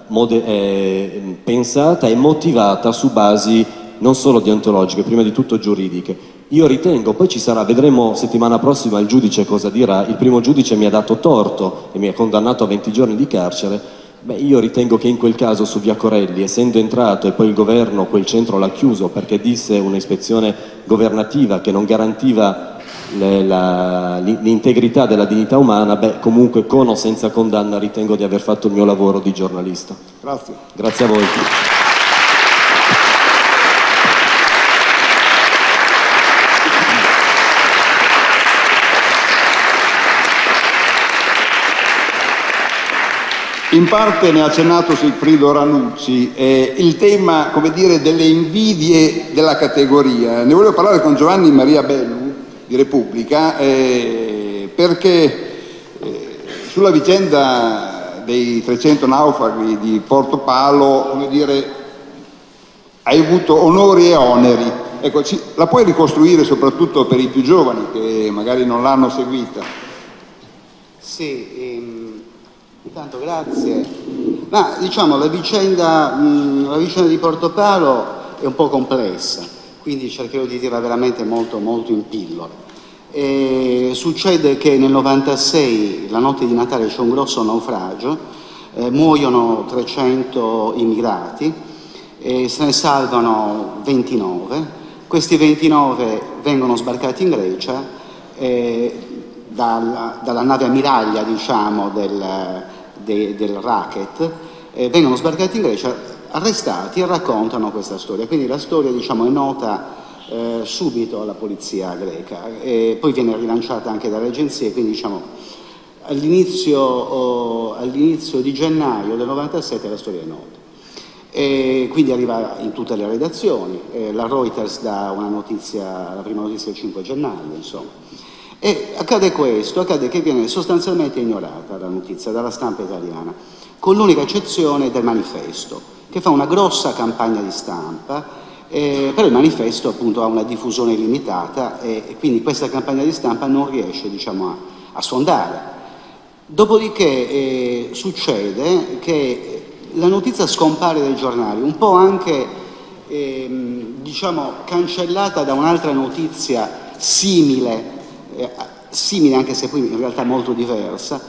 pensata e motivata su basi non solo deontologiche, prima di tutto giuridiche. Io ritengo, poi ci sarà, vedremo settimana prossima il giudice cosa dirà, il primo giudice mi ha dato torto e mi ha condannato a 20 giorni di carcere. Beh, io ritengo che in quel caso su Via Corelli, essendo entrato e poi il governo quel centro l'ha chiuso perché disse un'ispezione governativa che non garantiva l'integrità della dignità umana, beh, comunque con o senza condanna ritengo di aver fatto il mio lavoro di giornalista. Grazie. Grazie a voi. In parte ne ha accennato Sigfrido Ranucci, il tema, come dire, delle invidie della categoria. Ne volevo parlare con Giovanni Maria Bellu di Repubblica, perché sulla vicenda dei 300 naufraghi di Portopalo, come dire, hai avuto onori e oneri. Ecco, la puoi ricostruire soprattutto per i più giovani che magari non l'hanno seguita? Sì. Intanto grazie. Ma diciamo la vicenda di Portopalo è un po' complessa, quindi cercherò di dirla veramente molto in pillole. Succede che nel 96, la notte di Natale, c'è un grosso naufragio, muoiono 300 immigrati, se ne salvano 29, questi 29 vengono sbarcati in Grecia dalla nave ammiraglia, diciamo, del racket, vengono sbarcati in Grecia, arrestati e raccontano questa storia. Quindi la storia, diciamo, è nota subito alla polizia greca e poi viene rilanciata anche dalle agenzie, quindi, diciamo, all'inizio di gennaio del 97 la storia è nota e quindi arriva in tutte le redazioni. La Reuters dà una notizia, la prima notizia del 5 gennaio, insomma. E accade questo, accade che viene sostanzialmente ignorata la notizia dalla stampa italiana, con l'unica eccezione del Manifesto, che fa una grossa campagna di stampa, però il Manifesto appunto ha una diffusione limitata e quindi questa campagna di stampa non riesce, diciamo, a sfondare. Dopodiché succede che la notizia scompare dai giornali, un po' anche diciamo cancellata da un'altra notizia simile, anche se poi in realtà molto diversa,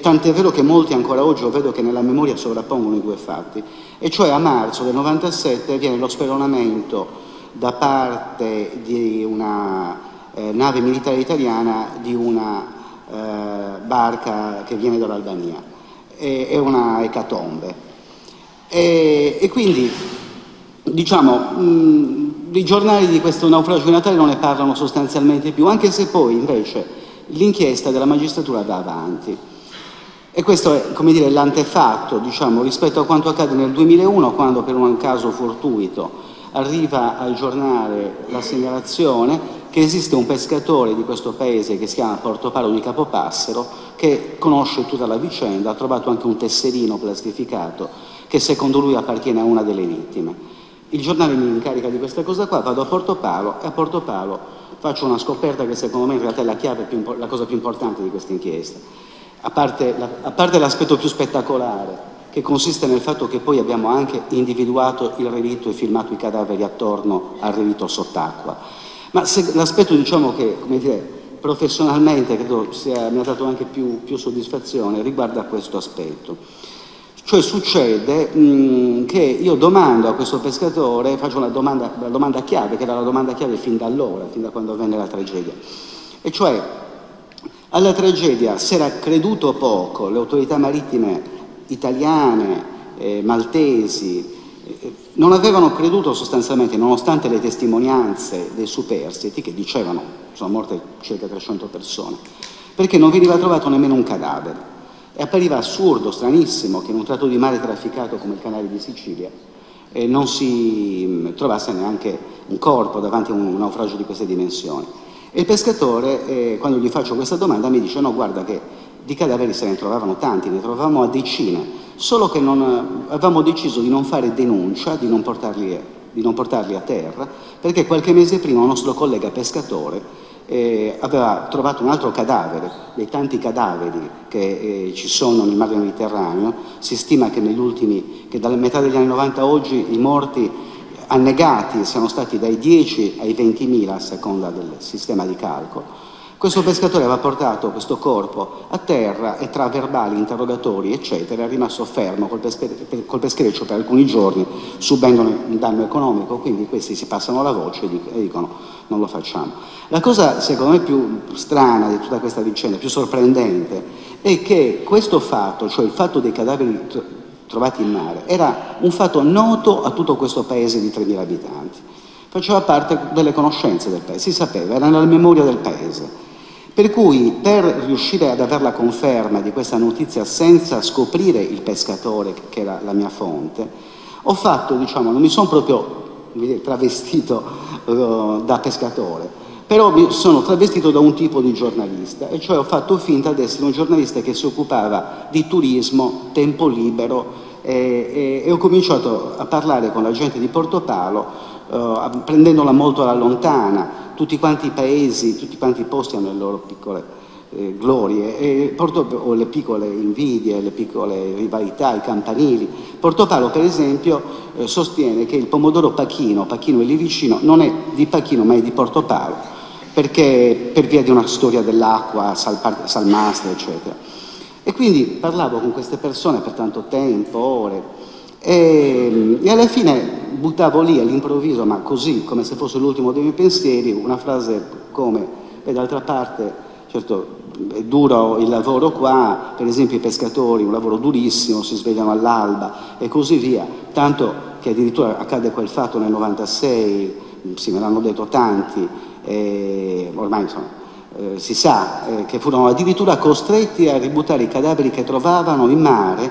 tant'è vero che molti ancora oggi, vedo che nella memoria sovrappongono i due fatti, e cioè a marzo del 97 viene lo speronamento da parte di una nave militare italiana di una barca che viene dall'Albania. È una ecatombe. E quindi, diciamo, i giornali di questo naufragio di Natale non ne parlano sostanzialmente più, anche se poi invece l'inchiesta della magistratura va avanti. E questo è, come dire, l'antefatto, diciamo, rispetto a quanto accade nel 2001, quando per un caso fortuito arriva al giornale la segnalazione che esiste un pescatore di questo paese che si chiama Portopalo di Capopassero, che conosce tutta la vicenda, ha trovato anche un tesserino plastificato che secondo lui appartiene a una delle vittime. Il giornale mi incarica di questa cosa qua, vado a Portopalo e a Portopalo faccio una scoperta che secondo me in realtà è la chiave, la cosa più importante di questa inchiesta, a parte l'aspetto più spettacolare, che consiste nel fatto che poi abbiamo anche individuato il relitto e filmato i cadaveri attorno al relitto sott'acqua. Ma l'aspetto, diciamo, che, come dire, professionalmente credo mi ha dato anche più soddisfazione, riguarda questo aspetto. Cioè succede che io domando a questo pescatore, faccio una domanda chiave, che era la domanda chiave fin da allora, fin da quando avvenne la tragedia. E cioè, alla tragedia si era creduto poco, le autorità marittime italiane, maltesi, non avevano creduto sostanzialmente, nonostante le testimonianze dei superstiti che dicevano sono morte circa 300 persone, perché non veniva trovato nemmeno un cadavere. E appariva assurdo, stranissimo, che in un tratto di mare trafficato come il canale di Sicilia non si trovasse neanche un corpo davanti a un naufragio di queste dimensioni. E il pescatore, quando gli faccio questa domanda, mi dice no, guarda che di cadaveri se ne trovavano tanti, ne trovavamo a decine, solo che avevamo deciso di non fare denuncia, di non portarli a terra, perché qualche mese prima un nostro collega pescatore aveva trovato un altro cadavere, dei tanti cadaveri che ci sono nel mare Mediterraneo. Si stima che dalla metà degli anni 90 a oggi i morti annegati siano stati dai 10 ai 20.000 a seconda del sistema di calcolo. Questo pescatore aveva portato questo corpo a terra e tra verbali, interrogatori, eccetera, è rimasto fermo col peschereccio per alcuni giorni, subendo un danno economico, quindi questi si passano la voce e dicono non lo facciamo. La cosa secondo me più strana di tutta questa vicenda, più sorprendente, è che questo fatto, cioè il fatto dei cadaveri trovati in mare, era un fatto noto a tutto questo paese di 3.000 abitanti. Faceva parte delle conoscenze del paese, si sapeva, era nella memoria del paese. Per cui, per riuscire ad avere la conferma di questa notizia senza scoprire il pescatore, che era la mia fonte, ho fatto, diciamo, non mi sono proprio travestito da pescatore, però mi sono travestito da un tipo di giornalista, e cioè ho fatto finta di essere un giornalista che si occupava di turismo, tempo libero, e ho cominciato a parlare con la gente di Portopalo, prendendola molto alla lontana. Tutti quanti i paesi, tutti quanti i posti hanno le loro piccole glorie, o le piccole invidie, le piccole rivalità, i campanili. Portopalo, per esempio, sostiene che il pomodoro Pachino è lì vicino, non è di Pachino ma è di Portopalo, perché per via di una storia dell'acqua, salmastre, eccetera. E quindi parlavo con queste persone per tanto tempo, ore, e alla fine buttavo lì all'improvviso, ma così, come se fosse l'ultimo dei miei pensieri, una frase come: e d'altra parte, certo, è duro il lavoro qua, per esempio i pescatori, un lavoro durissimo, si svegliano all'alba e così via, tanto che addirittura accade quel fatto nel 96, sì, me l'hanno detto tanti, ormai insomma si sa che furono addirittura costretti a ributtare i cadaveri che trovavano in mare,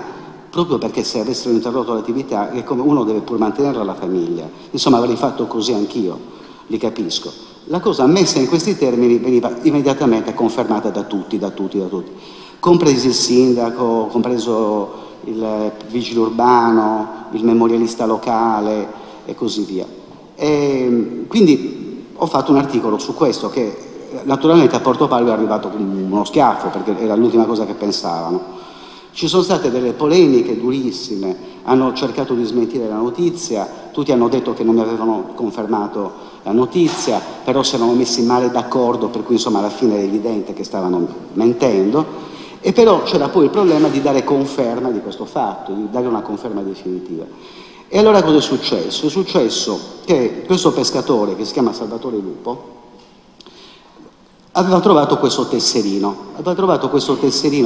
proprio perché se avessero interrotto l'attività, uno deve pur mantenerla la famiglia. Insomma, avrei fatto così anch'io, li capisco. La cosa messa in questi termini veniva immediatamente confermata da tutti, compresi il sindaco, compreso il vigile urbano, il memorialista locale e così via. E quindi ho fatto un articolo su questo, che naturalmente a Portopalo è arrivato con uno schiaffo, perché era l'ultima cosa che pensavano. Ci sono state delle polemiche durissime, hanno cercato di smentire la notizia, tutti hanno detto che non mi avevano confermato la notizia, però si erano messi male d'accordo, per cui insomma alla fine era evidente che stavano mentendo. E però c'era poi il problema di dare conferma di questo fatto, di dare una conferma definitiva. E allora cosa è successo? È successo che questo pescatore, che si chiama Salvatore Lupo, Aveva trovato questo tesserino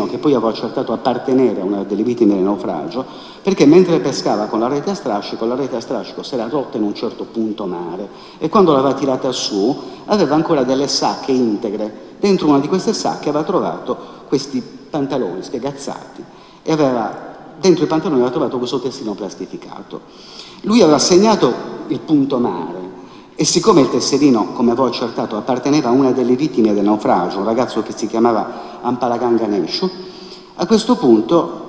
che poi aveva accertato appartenere a una delle vittime del naufragio, perché mentre pescava con la rete a strascico si era rotta in un certo punto mare, e quando l'aveva tirata su aveva ancora delle sacche integre. Dentro una di queste sacche aveva trovato questi pantaloni spiegazzati e dentro i pantaloni aveva trovato questo tesserino plastificato. Lui aveva segnato il punto mare, e siccome il tesserino, come avevo accertato, apparteneva a una delle vittime del naufragio, un ragazzo che si chiamava Ampalagan Ganeshu, a questo punto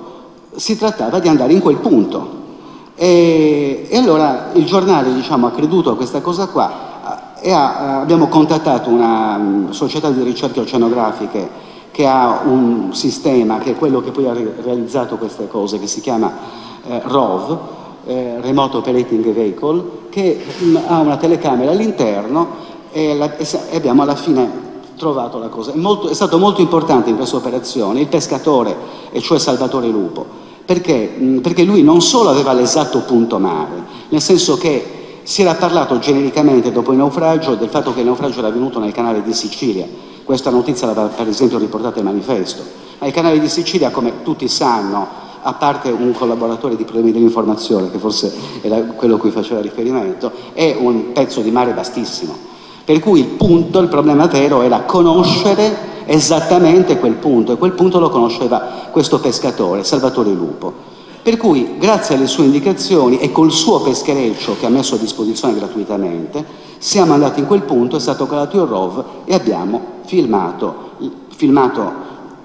si trattava di andare in quel punto. E allora il giornale, diciamo, ha creduto a questa cosa qua, e abbiamo contattato una società di ricerche oceanografiche che ha un sistema, che è quello che poi ha realizzato queste cose, che si chiama ROV, Remote Operating Vehicle, che ha una telecamera all'interno, e abbiamo alla fine trovato la cosa. È stato molto importante in questa operazione il pescatore, e cioè Salvatore Lupo, perché lui non solo aveva l'esatto punto mare, nel senso che si era parlato genericamente dopo il naufragio del fatto che il naufragio era avvenuto nel canale di Sicilia. Questa notizia l'aveva per esempio riportata il manifesto, ma il canale di Sicilia, come tutti sanno, a parte un collaboratore di problemi dell'informazione, che forse era quello a cui faceva riferimento, è un pezzo di mare vastissimo. Per cui il problema vero era conoscere esattamente quel punto, e quel punto lo conosceva questo pescatore, Salvatore Lupo. Per cui, grazie alle sue indicazioni e col suo peschereccio che ha messo a disposizione gratuitamente, siamo andati in quel punto, è stato calato il ROV e abbiamo filmato.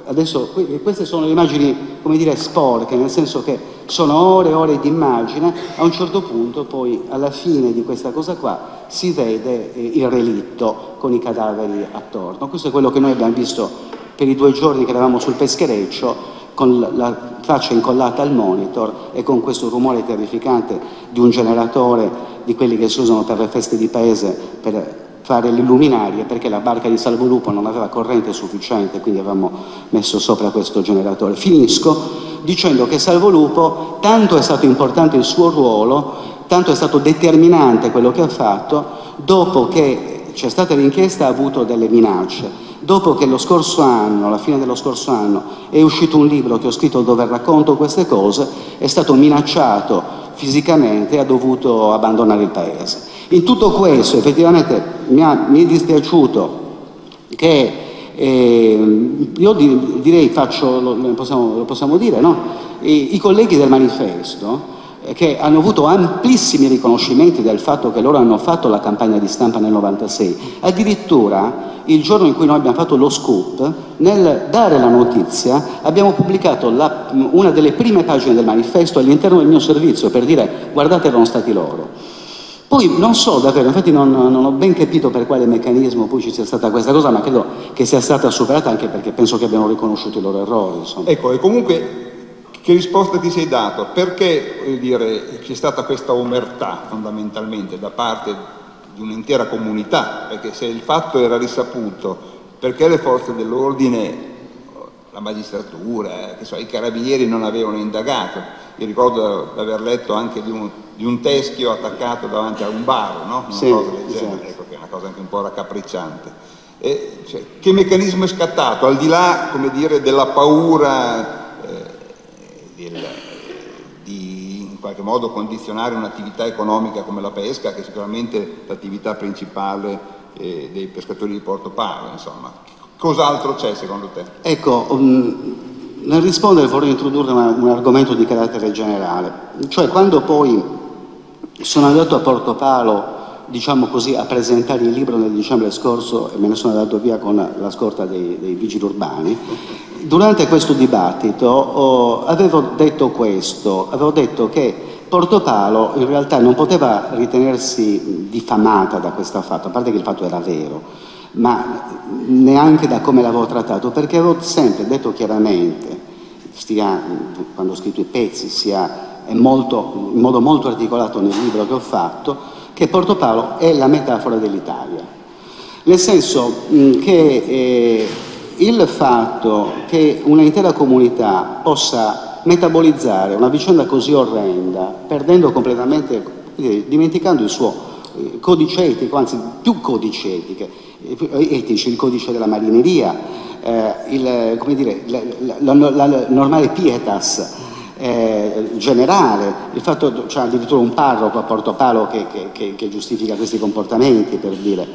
Adesso queste sono le immagini, come dire, sporche, nel senso che sono ore e ore di immagine. A un certo punto poi, alla fine di questa cosa qua, si vede il relitto con i cadaveri attorno. Questo è quello che noi abbiamo visto per i 2 giorni che eravamo sul peschereccio, con la faccia incollata al monitor e con questo rumore terrificante di un generatore, di quelli che si usano per le feste di paese, per fare le luminarie, perché la barca di Salvo Lupo non aveva corrente sufficiente, quindi avevamo messo sopra questo generatore. Finisco dicendo che Salvo Lupo, tanto è stato importante il suo ruolo, tanto è stato determinante quello che ha fatto, dopo che c'è stata l'inchiesta ha avuto delle minacce. Dopo che alla fine dello scorso anno, è uscito un libro che ho scritto dove racconto queste cose, è stato minacciato fisicamente e ha dovuto abbandonare il paese. In tutto questo, effettivamente, mi è dispiaciuto che, io direi, lo possiamo dire, no? I colleghi del manifesto, che hanno avuto amplissimi riconoscimenti del fatto che loro hanno fatto la campagna di stampa nel 96, addirittura il giorno in cui noi abbiamo fatto lo scoop, nel dare la notizia abbiamo pubblicato una delle prime pagine del manifesto all'interno del mio servizio, per dire: guardate, erano stati loro. Poi non so davvero, infatti non ho ben capito per quale meccanismo poi ci sia stata questa cosa, ma credo che sia stata superata, anche perché penso che abbiano riconosciuto i loro errori, insomma. Ecco, e comunque che risposta ti sei dato? Perché, voglio dire, c'è stata questa omertà fondamentalmente da parte di un'intera comunità? Perché se il fatto era risaputo, perché le forze dell'ordine, la magistratura, che so, i carabinieri non avevano indagato? Io ricordo di aver letto anche di un teschio attaccato davanti a un bar, no? Una cosa del genere, ecco, che è una cosa anche un po' raccapricciante. E, cioè, che meccanismo è scattato? Al di là, come dire, della paura di in qualche modo condizionare un'attività economica come la pesca, che è sicuramente l'attività principale dei pescatori di Portopalo, insomma, cos'altro c'è secondo te? Ecco, nel rispondere vorrei introdurre un argomento di carattere generale, cioè quando poi sono andato a Portopalo, diciamo così, a presentare il libro nel dicembre scorso, e me ne sono andato via con la scorta dei vigili urbani. Durante questo dibattito avevo detto che Portopalo in realtà non poteva ritenersi diffamata da questo fatto, a parte che il fatto era vero, ma neanche da come l'avevo trattato, perché avevo sempre detto chiaramente, quando ho scritto i pezzi, in modo molto articolato nel libro che ho fatto, che Portopalo è la metafora dell'Italia, nel senso che il fatto che un'intera comunità possa metabolizzare una vicenda così orrenda, perdendo completamente, dimenticando il suo codice etico, anzi più codici etiche, etici, il codice della marineria, la normale pietas generale, il fatto, cioè, addirittura un parroco a Portopalo che giustifica questi comportamenti, per dire.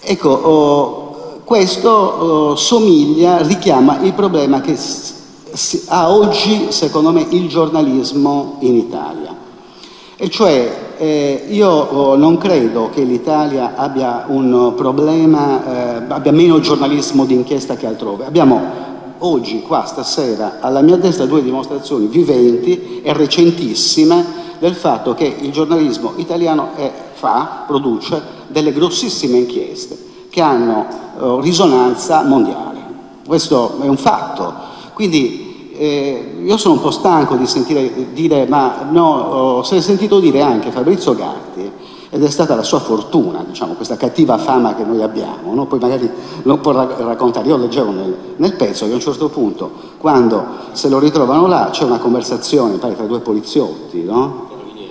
Ecco, questo somiglia, richiama il problema che ha oggi, secondo me, il giornalismo in Italia. E cioè, io non credo che l'Italia abbia un problema, abbia meno giornalismo d'inchiesta che altrove. Abbiamo oggi, qua, stasera, alla mia destra, due dimostrazioni viventi e recentissime del fatto che il giornalismo italiano produce delle grossissime inchieste che hanno risonanza mondiale. Questo è un fatto. Quindi, io sono un po' stanco di sentire dire, ma no, si è sentito dire anche Fabrizio Gatti, ed è stata la sua fortuna, diciamo, questa cattiva fama che noi abbiamo, no? Poi magari lo può raccontare. Io leggevo nel pezzo che a un certo punto, quando se lo ritrovano là, c'è una conversazione, pare, tra due poliziotti, no?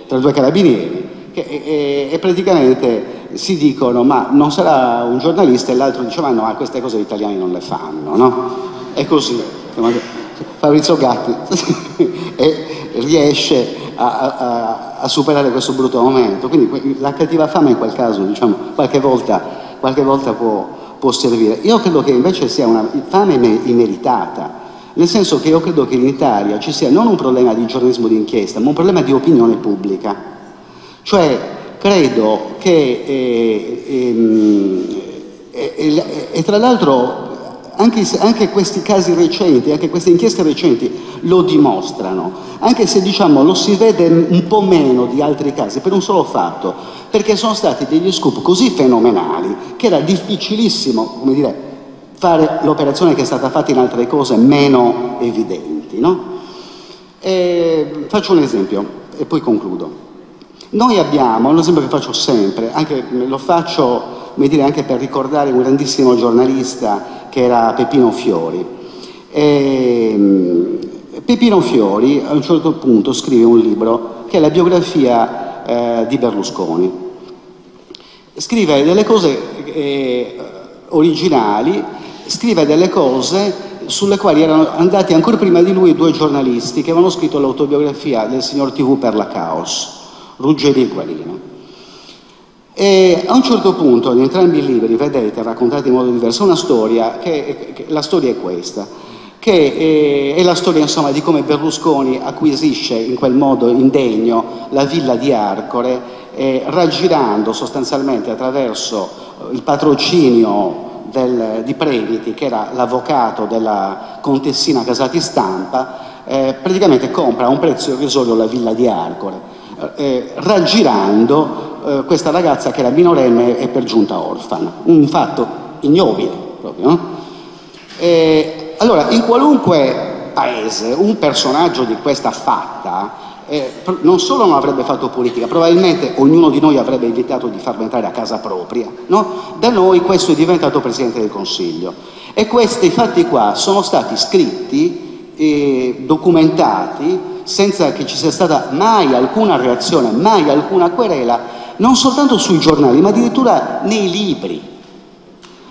Tra due carabinieri, e praticamente si dicono, ma non sarà un giornalista, e l'altro dice, ma no, queste cose gli italiani non le fanno, no? E così Fabrizio Gatti riesce a superare questo brutto momento. Quindi la cattiva fama in quel caso, diciamo, qualche volta può servire. Io credo che invece sia una fame immeritata, nel senso che io credo che in Italia ci sia non un problema di giornalismo d'inchiesta, ma un problema di opinione pubblica. Cioè, credo che e tra l'altro anche questi casi recenti, anche queste inchieste recenti lo dimostrano, anche se, diciamo, lo si vede un po' meno di altri casi, per un solo fatto, perché sono stati degli scoop così fenomenali che era difficilissimo, come dire, fare l'operazione che è stata fatta in altre cose meno evidenti, no? E faccio un esempio e poi concludo. Noi abbiamo, un esempio che faccio sempre, anche, lo faccio, come dire, anche per ricordare un grandissimo giornalista che era Pepino Fiori. Pepino Fiori a un certo punto scrive un libro che è la biografia di Berlusconi. Scrive delle cose originali, scrive delle cose sulle quali erano andati ancora prima di lui due giornalisti che avevano scritto l'autobiografia del signor TV per la Caos, Ruggeri e Guarino. E a un certo punto, in entrambi i libri, vedete, raccontati in modo diverso, una storia, la storia è questa, che è la storia, insomma, di come Berlusconi acquisisce in quel modo indegno la villa di Arcore, raggirando sostanzialmente attraverso il patrocinio di Previti, che era l'avvocato della contessina Casati Stampa, praticamente compra a un prezzo irrisorio la villa di Arcore, raggirando questa ragazza che era minorenne e per giunta orfana, un fatto ignobile proprio, no? Allora, in qualunque paese un personaggio di questa fatta non solo non avrebbe fatto politica, probabilmente ognuno di noi avrebbe evitato di farlo entrare a casa propria, no? Da noi questo è diventato Presidente del Consiglio, e questi fatti qua sono stati scritti e documentati senza che ci sia stata mai alcuna reazione, mai alcuna querela, non soltanto sui giornali, ma addirittura nei libri.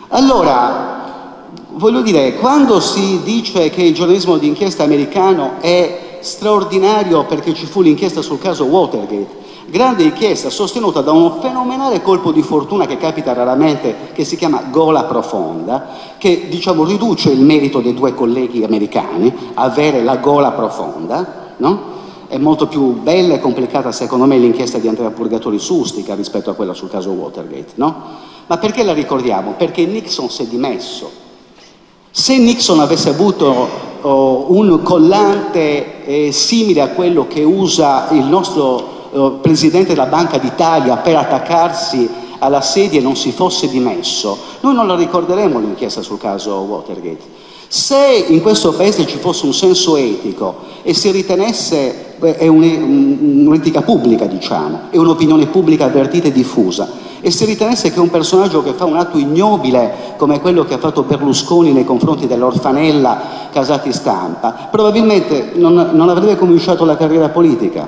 Allora, voglio dire, quando si dice che il giornalismo d'inchiesta americano è straordinario perché ci fu l'inchiesta sul caso Watergate, grande inchiesta sostenuta da un fenomenale colpo di fortuna che capita raramente, che si chiama gola profonda, che, diciamo, riduce il merito dei due colleghi americani, avere la gola profonda, no? È molto più bella e complicata, secondo me, l'inchiesta di Andrea Purgatori Sustica rispetto a quella sul caso Watergate, no? Ma perché la ricordiamo? Perché Nixon si è dimesso. Se Nixon avesse avuto un collante simile a quello che usa il nostro presidente della Banca d'Italia per attaccarsi alla sedia, e non si fosse dimesso, noi non la ricorderemo l'inchiesta sul caso Watergate. Se in questo paese ci fosse un senso etico e si ritenesse un'etica pubblica, diciamo, e un'opinione pubblica avvertita e diffusa, e si ritenesse che un personaggio che fa un atto ignobile come quello che ha fatto Berlusconi nei confronti dell'orfanella Casati Stampa, probabilmente non avrebbe cominciato la carriera politica.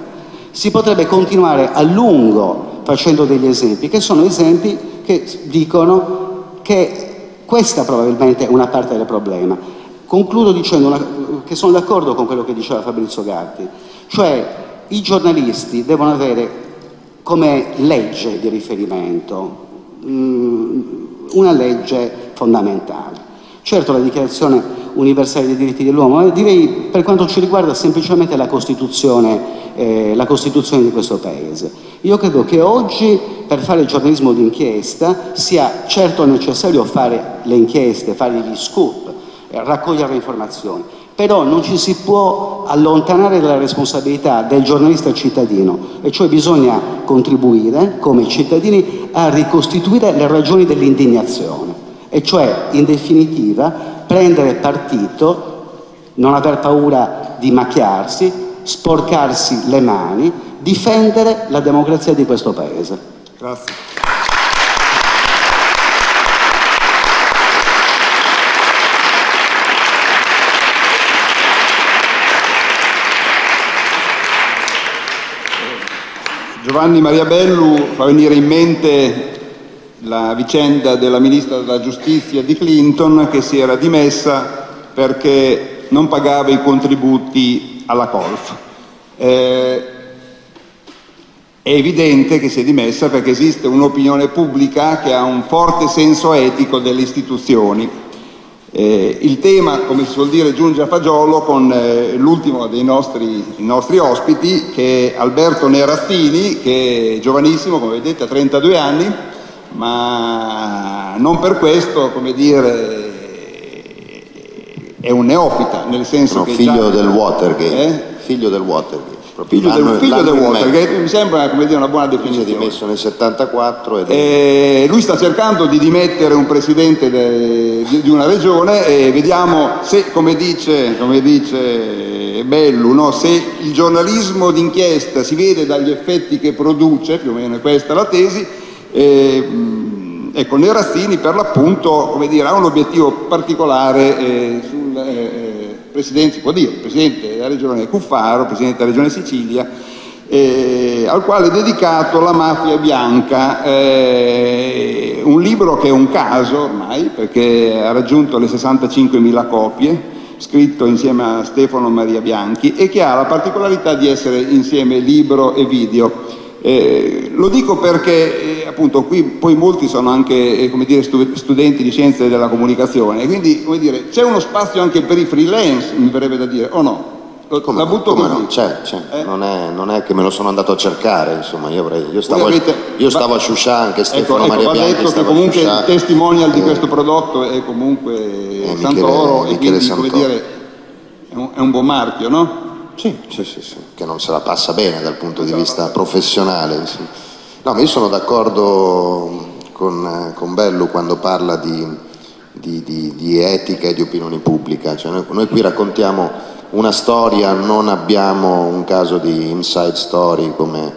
Si potrebbe continuare a lungo facendo degli esempi, che sono esempi che dicono che questa probabilmente è una parte del problema. Concludo dicendo che sono d'accordo con quello che diceva Fabrizio Gatti, cioè i giornalisti devono avere come legge di riferimento una legge fondamentale. Certo, la Dichiarazione Universale dei Diritti dell'Uomo, ma direi per quanto ci riguarda semplicemente la Costituzione di questo Paese. Io credo che oggi per fare il giornalismo d'inchiesta sia certo necessario fare le inchieste, fare gli scoop, raccogliere le informazioni, però non ci si può allontanare dalla responsabilità del giornalista cittadino, e cioè bisogna contribuire come cittadini a ricostituire le ragioni dell'indignazione, e cioè in definitiva prendere partito, non aver paura di macchiarsi, sporcarsi le mani, difendere la democrazia di questo Paese. Grazie. Giovanni Maria Bellu fa venire in mente la vicenda della ministra della giustizia di Clinton, che si era dimessa perché non pagava i contributi alla Colf. È evidente che si è dimessa perché esiste un'opinione pubblica che ha un forte senso etico delle istituzioni. Il tema, come si suol dire, giunge a fagiolo con l'ultimo dei nostri ospiti, che è Alberto Nerazzini, che è giovanissimo, come vedete, ha 32 anni, ma non per questo, come dire, è un neofita, nel senso che figlio del Watergate, figlio del Watergate. Figlio del Watergate, mi sembra, come dire, una buona definizione. Si è dimesso nel 74 lui sta cercando di dimettere un presidente di una regione, e vediamo se, come dice Bellu, no? Se il giornalismo d'inchiesta si vede dagli effetti che produce, più o meno questa è la tesi. Ecco, Nerazzini per l'appunto, come dire, ha un obiettivo particolare sul presidente, si può dire, presidente della regione Cuffaro, presidente della regione Sicilia, al quale è dedicato La mafia bianca, un libro che è un caso ormai, perché ha raggiunto le 65.000 copie, scritto insieme a Stefano Maria Bianchi, e che ha la particolarità di essere insieme libro e video. Lo dico perché appunto qui poi molti sono anche come dire, studenti di scienze della comunicazione, quindi come dire, c'è uno spazio anche per i freelance, mi verrebbe da dire, o no? La butto così. No, c'è. Non è che me lo sono andato a cercare, insomma, io stavo a Sciuscià, anche Stefano Maria Bianchi. Detto che comunque il testimonial di questo prodotto è comunque Santoro, e quindi Santoro, come dire, è un buon marchio, no? Sì, che non se la passa bene dal punto di vista professionale. Insomma. No, ma io sono d'accordo con Bellu quando parla di etica e di opinione pubblica. Cioè noi qui raccontiamo una storia, non abbiamo un caso di inside story come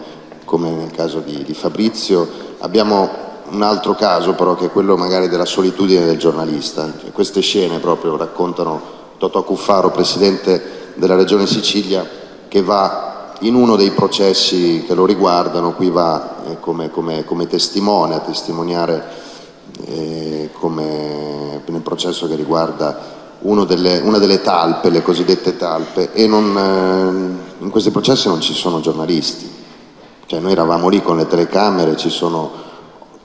nel caso di Fabrizio. Abbiamo un altro caso però, che è quello magari della solitudine del giornalista. Cioè, queste scene proprio raccontano Totò Cuffaro, presidente della regione Sicilia, che va in uno dei processi che lo riguardano, qui va come testimone, a testimoniare nel processo che riguarda una delle talpe, le cosiddette talpe, e in questi processi non ci sono giornalisti, cioè noi eravamo lì con le telecamere,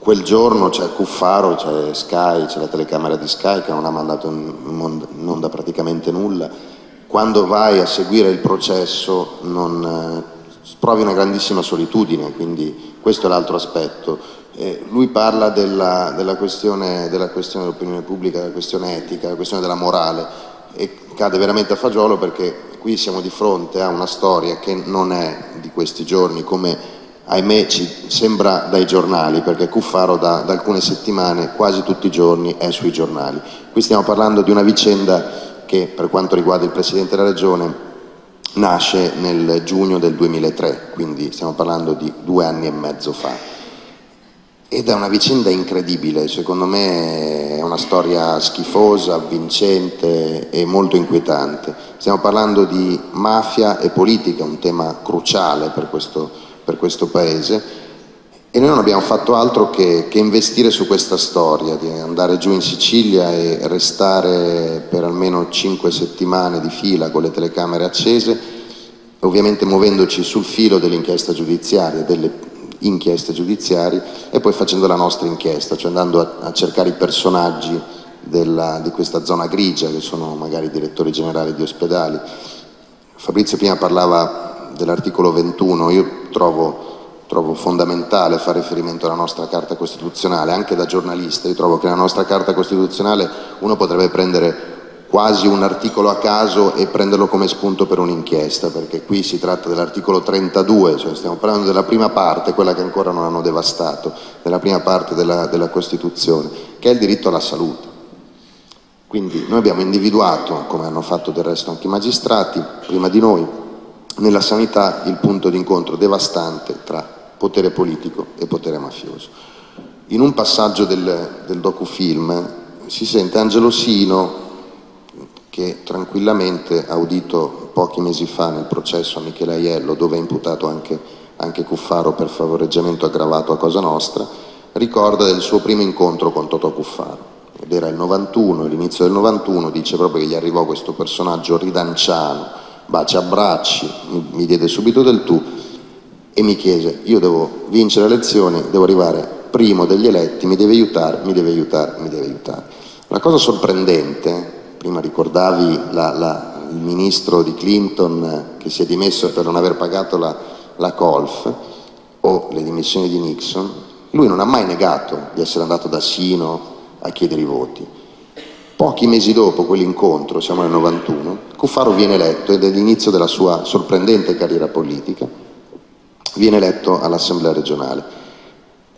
quel giorno c'è Cuffaro, c'è Sky, c'è la telecamera di Sky che non ha mandato in onda praticamente nulla. Quando vai a seguire il processo provi una grandissima solitudine, quindi questo è l'altro aspetto. Lui parla della questione dell'opinione pubblica, della questione etica, della questione della morale, e cade veramente a fagiolo, perché qui siamo di fronte a una storia che non è di questi giorni, come ahimè ci sembra dai giornali, perché Cuffaro da alcune settimane, quasi tutti i giorni, è sui giornali. Qui stiamo parlando di una vicenda che per quanto riguarda il Presidente della Regione nasce nel giugno del 2003, quindi stiamo parlando di 2 anni e mezzo fa. Ed è una vicenda incredibile, secondo me è una storia schifosa, avvincente e molto inquietante. Stiamo parlando di mafia e politica, un tema cruciale per questo Paese, E noi non abbiamo fatto altro che investire su questa storia, di andare giù in Sicilia e restare per almeno 5 settimane di fila con le telecamere accese, ovviamente muovendoci sul filo dell'inchiesta giudiziaria, delle inchieste giudiziarie, e poi facendo la nostra inchiesta, cioè andando a cercare i personaggi di questa zona grigia, che sono magari direttori generali di ospedali. Fabrizio prima parlava dell'articolo 21, io trovo fondamentale fare riferimento alla nostra Carta Costituzionale, anche da giornalista. Io trovo che la nostra Carta Costituzionale uno potrebbe prendere quasi un articolo a caso e prenderlo come spunto per un'inchiesta, perché qui si tratta dell'articolo 32, cioè stiamo parlando della prima parte, quella che ancora non hanno devastato, della prima parte della Costituzione, che è il diritto alla salute. Quindi noi abbiamo individuato, come hanno fatto del resto anche i magistrati prima di noi, nella sanità il punto d'incontro devastante tra potere politico e potere mafioso. In un passaggio del docufilm si sente Angelo Sino, che tranquillamente ha udito pochi mesi fa nel processo a Michele Aiello, dove è imputato anche Cuffaro per favoreggiamento aggravato a Cosa Nostra, ricorda del suo primo incontro con Totò Cuffaro, ed era il 91, l'inizio del 91, dice proprio che gli arrivò questo personaggio ridanciano, baci, abbracci, mi diede subito del tu e mi chiese: io devo vincere le elezioni, devo arrivare primo degli eletti, mi deve aiutare. La cosa sorprendente, prima ricordavi il ministro di Clinton che si è dimesso per non aver pagato la colf, o le dimissioni di Nixon, lui non ha mai negato di essere andato da Sino a chiedere i voti. Pochi mesi dopo quell'incontro, siamo nel 91, Cuffaro viene eletto, ed è l'inizio della sua sorprendente carriera politica, viene eletto all'Assemblea regionale.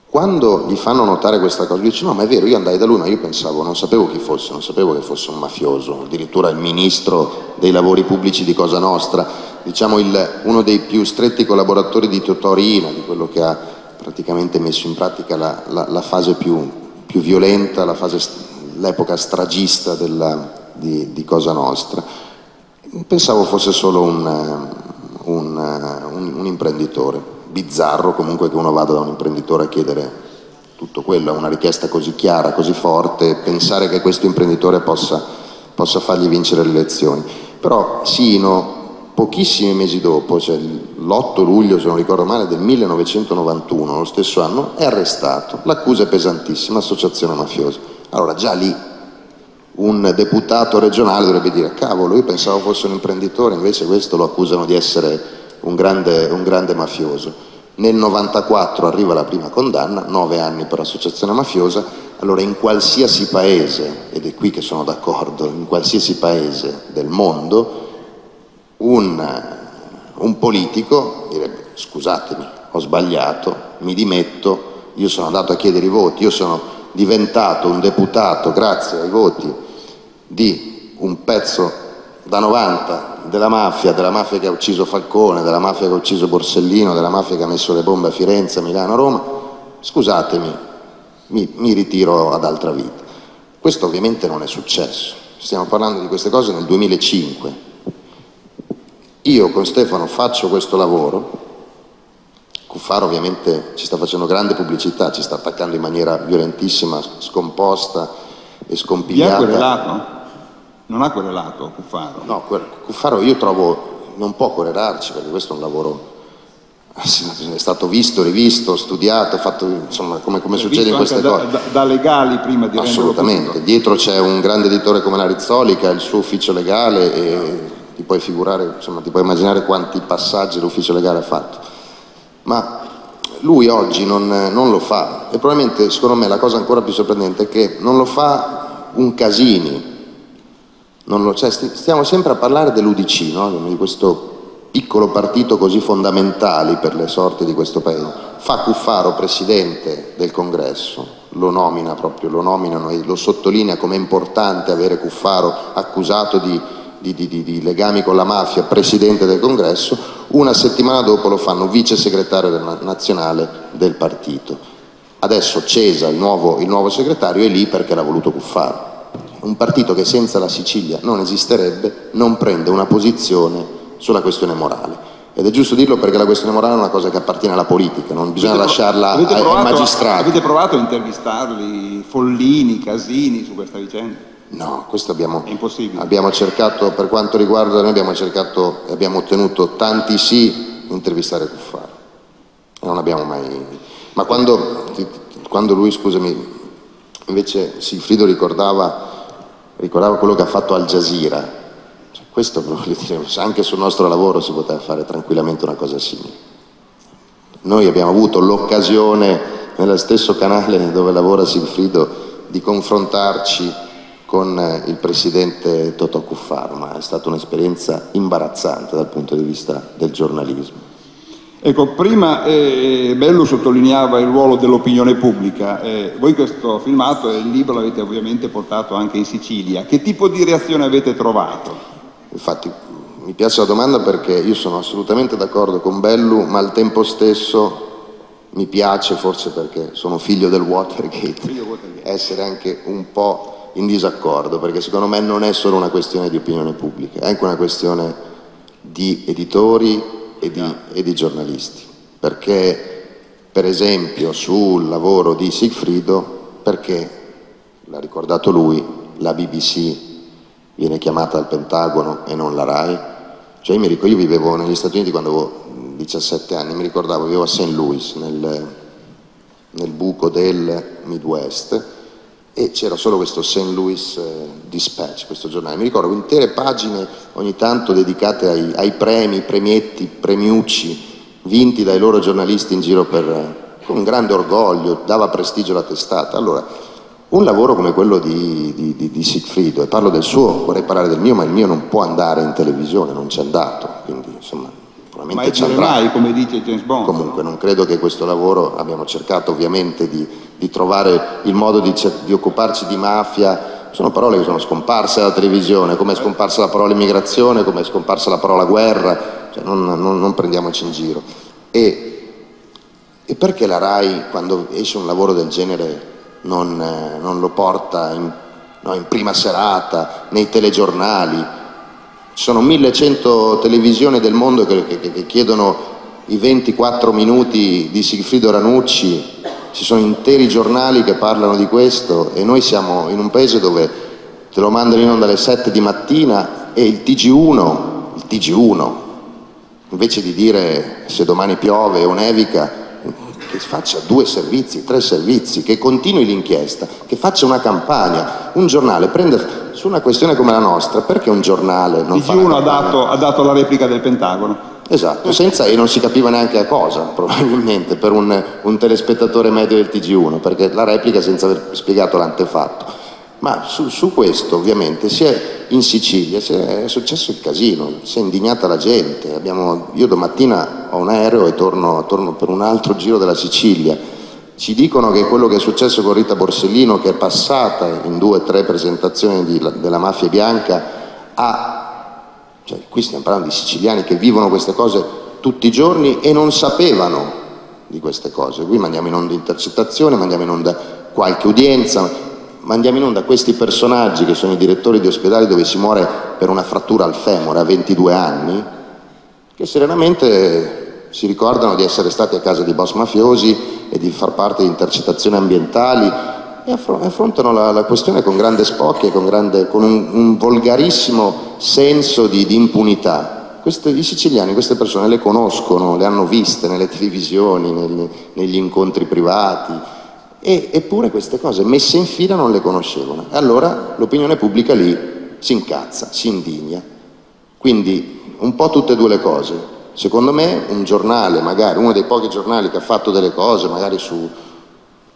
Quando gli fanno notare questa cosa, lui dice: no, ma è vero, io andai da lui, ma io pensavo, non sapevo chi fosse, non sapevo che fosse un mafioso, addirittura il ministro dei lavori pubblici di Cosa Nostra, diciamo uno dei più stretti collaboratori di Totò Riina, di quello che ha praticamente messo in pratica la fase più violenta, l'epoca stragista di Cosa Nostra. Pensavo fosse solo un imprenditore. Bizzarro comunque che uno vada da un imprenditore a chiedere tutto quello, una richiesta così chiara, così forte, pensare che questo imprenditore possa fargli vincere le elezioni. Però Sino, pochissimi mesi dopo, cioè l'8 luglio se non ricordo male del 1991, lo stesso anno, è arrestato. L'accusa è pesantissima, associazione mafiosa. Allora già lì un deputato regionale dovrebbe dire: cavolo, io pensavo fosse un imprenditore, invece questo lo accusano di essere un grande mafioso. Nel 94 arriva la prima condanna, 9 anni per associazione mafiosa. Allora in qualsiasi paese, ed è qui che sono d'accordo, in qualsiasi paese del mondo un politico direbbe: scusatemi, ho sbagliato, mi dimetto, io sono andato a chiedere i voti, io sono diventato un deputato grazie ai voti di un pezzo da 90 della mafia che ha ucciso Falcone, della mafia che ha ucciso Borsellino, della mafia che ha messo le bombe a Firenze, Milano, Roma, scusatemi, mi ritiro ad altra vita. Questo ovviamente non è successo, stiamo parlando di queste cose nel 2005. Io con Stefano faccio questo lavoro, Cuffaro ovviamente ci sta facendo grande pubblicità, ci sta attaccando in maniera violentissima, scomposta e scompigliata. Non ha querelato Cuffaro? No, Cuffaro io trovo non può querelarci, perché questo è un lavoro, è stato visto, rivisto, studiato, fatto, insomma, come succede in queste cose. Da legali prima di renderlo pubblico. Assolutamente, dietro c'è un grande editore come la Rizzoli che ha il suo ufficio legale e ti puoi figurare, insomma, ti puoi immaginare quanti passaggi l'ufficio legale ha fatto. Ma lui oggi non lo fa, e probabilmente, secondo me, la cosa ancora più sorprendente è che non lo fa un Casini. Stiamo sempre a parlare dell'UDC, no? Di questo piccolo partito così fondamentale per le sorti di questo paese. Fa Cuffaro presidente del congresso, lo nominano e lo sottolinea come è importante avere Cuffaro, accusato di legami con la mafia, presidente del congresso. Una settimana dopo lo fanno vice segretario nazionale del partito. Adesso Cesa, il nuovo segretario, è lì perché l'ha voluto Cuffaro. Un partito che senza la Sicilia non esisterebbe non prende una posizione sulla questione morale. Ed è giusto dirlo perché la questione morale è una cosa che appartiene alla politica, non bisogna lasciarla ai magistrati. Avete provato a intervistarli, Follini, Casini, su questa vicenda? No, questo abbiamo, è impossibile. Abbiamo cercato, per quanto riguarda noi abbiamo cercato e abbiamo ottenuto tanti sì, intervistare Cuffaro. Non abbiamo mai... Ma quando lui, scusami, invece Sigfrido ricordava quello che ha fatto Al Jazeera, questo voglio dire, anche sul nostro lavoro si poteva fare tranquillamente una cosa simile. Noi abbiamo avuto l'occasione, nello stesso canale dove lavora Sigfrido, di confrontarci con il presidente Totò Cuffaro, ma è stata un'esperienza imbarazzante dal punto di vista del giornalismo. Ecco, prima Bellu sottolineava il ruolo dell'opinione pubblica. Voi questo filmato e il libro l'avete ovviamente portato anche in Sicilia. Che tipo di reazione avete trovato? Infatti mi piace la domanda perché io sono assolutamente d'accordo con Bellu, ma al tempo stesso mi piace, forse perché sono figlio del Watergate, essere anche un po' in disaccordo, perché secondo me non è solo una questione di opinione pubblica, è anche una questione di editori e di giornalisti, perché per esempio sul lavoro di Sigfrido, perché l'ha ricordato lui, la BBC viene chiamata al Pentagono e non la Rai. Cioè io vivevo negli Stati Uniti quando avevo 17 anni, mi ricordavo, vivevo a St. Louis, nel buco del Midwest, e c'era solo questo St. Louis Dispatch, questo giornale. Mi ricordo intere pagine ogni tanto dedicate ai premi, premietti, premiucci vinti dai loro giornalisti in giro con grande orgoglio, dava prestigio alla testata. Allora, un lavoro come quello di Sigfrido, e parlo del suo, vorrei parlare del mio, ma il mio non può andare in televisione, non c'è andato, quindi insomma probabilmente ci andrà. Ma mai, come dice James Bond. Comunque non credo che questo lavoro, abbiamo cercato ovviamente di trovare il modo di occuparci di mafia, sono parole che sono scomparse dalla televisione, come è scomparsa la parola immigrazione, come è scomparsa la parola guerra, cioè non prendiamoci in giro. E perché la RAI, quando esce un lavoro del genere, non lo porta in prima serata, nei telegiornali? Ci sono 1100 televisioni del mondo che chiedono i 24 minuti di Sigfrido Ranucci, ci sono interi giornali che parlano di questo, e noi siamo in un paese dove te lo mandano in onda alle 7 di mattina e il TG1 invece di dire se domani piove o nevica, che faccia 2 servizi, 3 servizi, che continui l'inchiesta, che faccia una campagna. Un giornale prende su una questione come la nostra, perché un giornale non fa una campagna? ha dato la replica del Pentagono. Esatto, e non si capiva neanche a cosa, probabilmente, per un telespettatore medio del TG1, perché la replica senza aver spiegato l'antefatto. Ma su questo ovviamente in Sicilia è successo il casino, si è indignata la gente. Io domattina ho un aereo e torno per un altro giro della Sicilia. Ci dicono che quello che è successo con Rita Borsellino, che è passata in 2 o 3 presentazioni della mafia bianca, cioè, qui stiamo parlando di siciliani che vivono queste cose tutti i giorni e non sapevano di queste cose. Qui mandiamo in onda intercettazione, mandiamo in onda qualche udienza, mandiamo in onda questi personaggi che sono i direttori di ospedali dove si muore per una frattura al femore a 22 anni, che serenamente si ricordano di essere stati a casa di boss mafiosi e di far parte di intercettazioni ambientali, e affrontano la questione con grande spocchio e con un volgarissimo senso di impunità. I siciliani queste persone le conoscono, le hanno viste nelle televisioni, negli incontri privati. Eppure queste cose messe in fila non le conoscevano. Allora l'opinione pubblica lì si incazza, si indigna. Quindi un po' tutte e due le cose. Secondo me un giornale, magari uno dei pochi giornali che ha fatto delle cose magari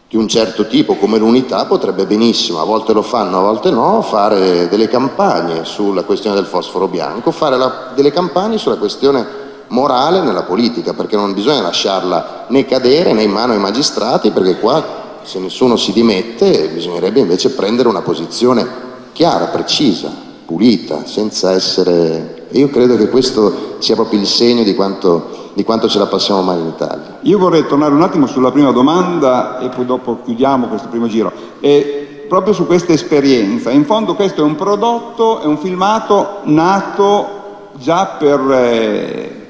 di un certo tipo come l'Unità, potrebbe benissimo, a volte lo fanno, a volte no, fare delle campagne sulla questione del fosforo bianco, fare delle campagne sulla questione morale nella politica, perché non bisogna lasciarla né cadere né in mano ai magistrati, perché qua se nessuno si dimette bisognerebbe invece prendere una posizione chiara, precisa, pulita, senza essere... E io credo che questo sia proprio il segno di quanto ce la passiamo male in Italia. Io vorrei tornare un attimo sulla prima domanda e poi dopo chiudiamo questo primo giro, proprio su questa esperienza. In fondo questo è un prodotto, è un filmato nato già per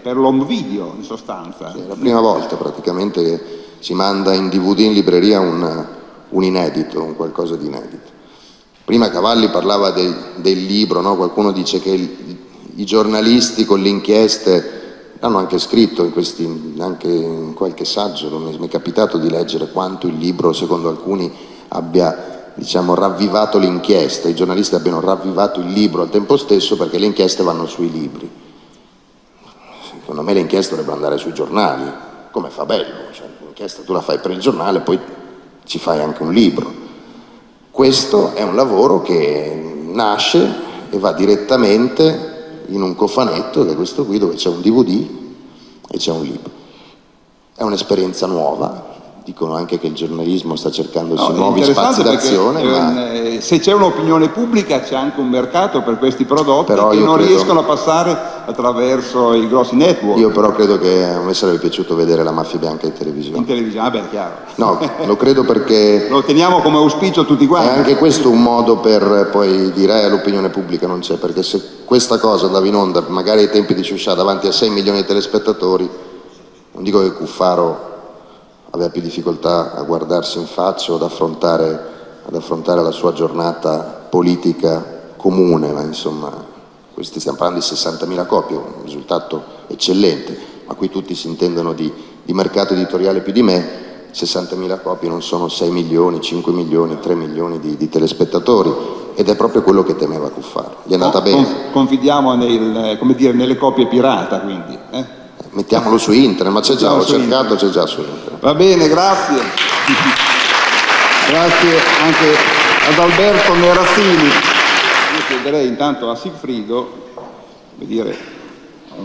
per l'home video in sostanza. Sì, è la prima volta praticamente che si manda in DVD in libreria un inedito, un qualcosa di inedito. Prima Cavalli parlava del libro, no? Qualcuno dice che i giornalisti con le inchieste l'hanno anche scritto, anche in qualche saggio, mi è capitato di leggere quanto il libro, secondo alcuni, abbia, diciamo, ravvivato l'inchiesta, i giornalisti abbiano ravvivato il libro al tempo stesso, perché le inchieste vanno sui libri. Secondo me le inchieste dovrebbero andare sui giornali, come fa Bellu, cioè, l'inchiesta tu la fai per il giornale, poi ci fai anche un libro. Questo è un lavoro che nasce e va direttamente in un cofanetto, che è questo qui, dove c'è un DVD e c'è un libro. È un'esperienza nuova, dicono anche che il giornalismo sta cercando nuovi spazi d'azione, ma se c'è un'opinione pubblica c'è anche un mercato per questi prodotti che non riescono a passare attraverso i grossi network. Io però credo che a me sarebbe piaciuto vedere la Mafia Bianca in televisione. In televisione, beh, chiaro. No, lo credo perché lo teniamo come auspicio tutti quanti. È anche questo un modo per poi dire all'opinione pubblica non c'è, perché se questa cosa andava in onda, magari ai tempi di Ciuscià, davanti a 6 milioni di telespettatori, non dico che Cuffaro aveva più difficoltà a guardarsi in faccia o ad affrontare la sua giornata politica comune, ma insomma, questi stiamo parlando di 60.000 copie, un risultato eccellente, ma qui tutti si intendono di mercato editoriale più di me. 60.000 copie non sono 6 milioni, 5 milioni, 3 milioni di telespettatori, ed è proprio quello che temeva Cuffaro. Gli è andata bene. Confidiamo nelle copie pirata, quindi. Mettiamolo su internet, ma c'è già, ho cercato, c'è già su internet. Va bene, grazie. Grazie anche ad Alberto Nerazzini. Io chiederei intanto a Sigfrido, come dire,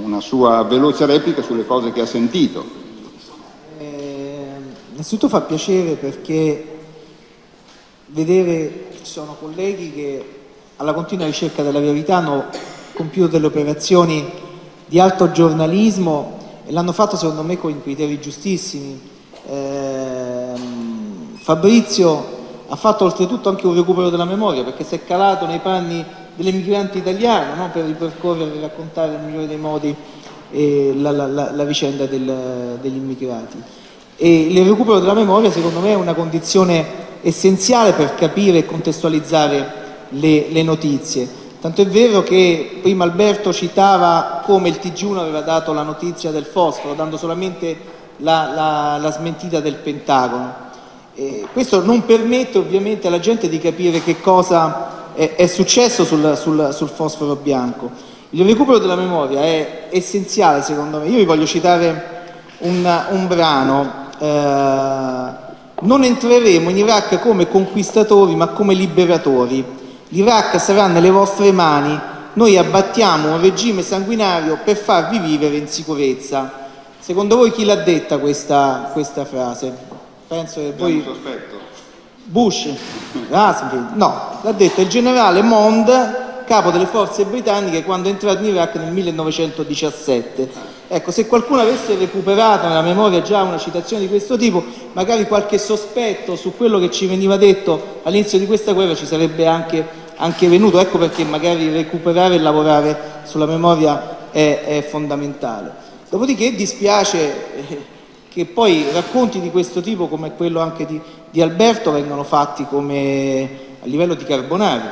una sua veloce replica sulle cose che ha sentito. Innanzitutto fa piacere, perché vedere che ci sono colleghi che alla continua ricerca della verità hanno compiuto delle operazioni di alto giornalismo, e l'hanno fatto secondo me con criteri giustissimi. Fabrizio ha fatto oltretutto anche un recupero della memoria, perché si è calato nei panni dell'emigrante italiano, no? Per ripercorrere e raccontare nel migliore dei modi la vicenda degli immigrati. E il recupero della memoria secondo me è una condizione essenziale per capire e contestualizzare le notizie. Tanto è vero che prima Alberto citava come il TG1 aveva dato la notizia del fosforo, dando solamente la smentita del Pentagono. Questo non permette ovviamente alla gente di capire che cosa è successo sul fosforo bianco. Il recupero della memoria è essenziale secondo me. Io vi voglio citare un brano. Non entreremo in Iraq come conquistatori, ma come liberatori. L'Iraq sarà nelle vostre mani, noi abbattiamo un regime sanguinario per farvi vivere in sicurezza. Secondo voi chi l'ha detta questa frase? Penso che voi... Bush? No, l'ha detta il generale Mond, capo delle forze britanniche, quando è entrato in Iraq nel 1917. Ecco, se qualcuno avesse recuperato nella memoria già una citazione di questo tipo, magari qualche sospetto su quello che ci veniva detto all'inizio di questa guerra ci sarebbe anche venuto. Ecco perché magari recuperare e lavorare sulla memoria è fondamentale. Dopodiché dispiace che poi racconti di questo tipo, come quello anche di Alberto, vengano fatti come a livello di Carbonari.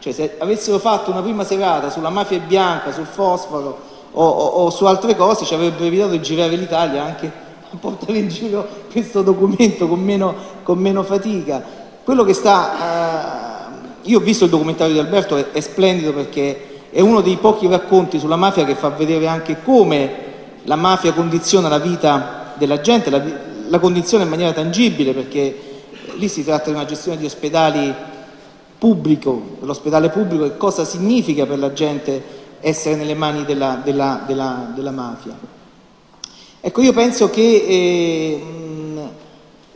Cioè, se avessero fatto una prima serata sulla Mafia Bianca, sul fosforo o su altre cose, ci avrebbe evitato di girare l'Italia, anche a portare in giro questo documento con meno fatica. Quello che sta... io ho visto il documentario di Alberto, è splendido, perché è uno dei pochi racconti sulla mafia che fa vedere anche come la mafia condiziona la vita della gente, la condiziona in maniera tangibile, perché lì si tratta di una gestione di ospedali pubblico, l'ospedale pubblico, e cosa significa per la gente essere nelle mani della mafia. Ecco, io penso che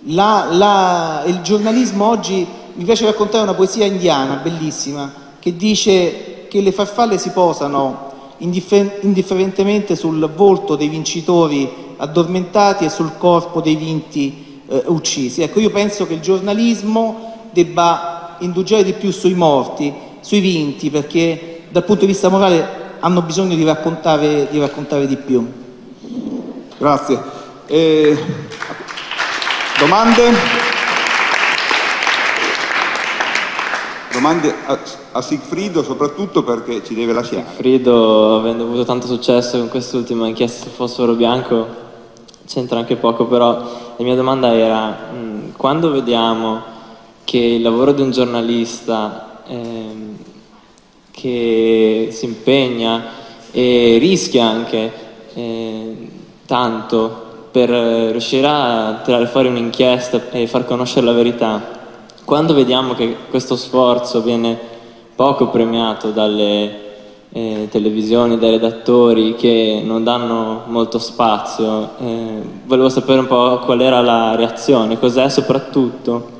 il giornalismo oggi... mi piace raccontare una poesia indiana bellissima, che dice che le farfalle si posano indifferentemente sul volto dei vincitori addormentati e sul corpo dei vinti uccisi. Ecco, io penso che il giornalismo debba indugiare di più sui morti, sui vinti, perché dal punto di vista morale hanno bisogno di raccontare di più. Grazie. Domande a Sigfrido, soprattutto perché ci deve lasciare. Sigfrido, avendo avuto tanto successo con quest'ultima inchiesta sul fosforo bianco, c'entra anche poco, però la mia domanda era: quando vediamo che il lavoro di un giornalista che si impegna e rischia anche tanto per riuscire a tirare fuori un'inchiesta e far conoscere la verità, quando vediamo che questo sforzo viene poco premiato dalle televisioni, dai redattori che non danno molto spazio, volevo sapere un po' qual era la reazione, cos'è soprattutto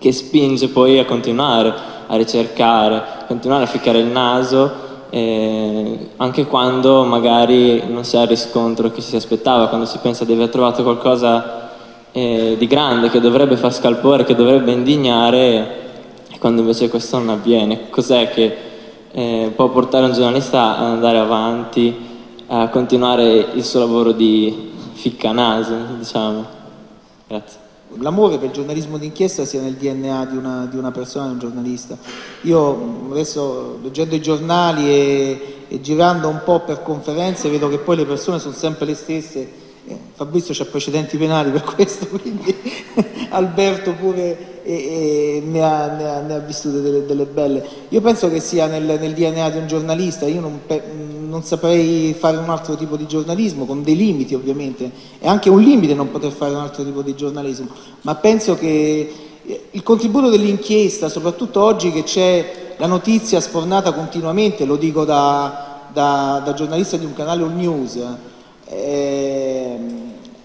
che spinge poi a continuare a ricercare, continuare a ficcare il naso, anche quando magari non si ha il riscontro che si aspettava, quando si pensa di aver trovato qualcosa di grande, che dovrebbe far scalpore, che dovrebbe indignare, e quando invece questo non avviene. Cos'è che può portare un giornalista ad andare avanti, a continuare il suo lavoro di ficcanase, diciamo? Grazie. L'amore per il giornalismo d'inchiesta sia nel DNA di una persona, di un giornalista. Io adesso, leggendo i giornali e girando un po' per conferenze, vedo che poi le persone sono sempre le stesse. Fabrizio c'ha precedenti penali per questo, quindi Alberto pure ne ha vissute delle belle. Io penso che sia nel DNA di un giornalista. Io non saprei fare un altro tipo di giornalismo, con dei limiti ovviamente, è anche un limite non poter fare un altro tipo di giornalismo, ma penso che il contributo dell'inchiesta, soprattutto oggi che c'è la notizia sfornata continuamente, lo dico da giornalista di un canale all news,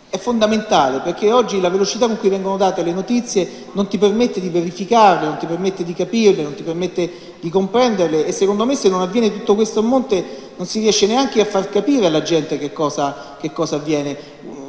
è fondamentale, perché oggi la velocità con cui vengono date le notizie non ti permette di verificarle, non ti permette di capirle, non ti permette di comprenderle, e secondo me se non avviene tutto questo a monte non si riesce neanche a far capire alla gente che cosa avviene.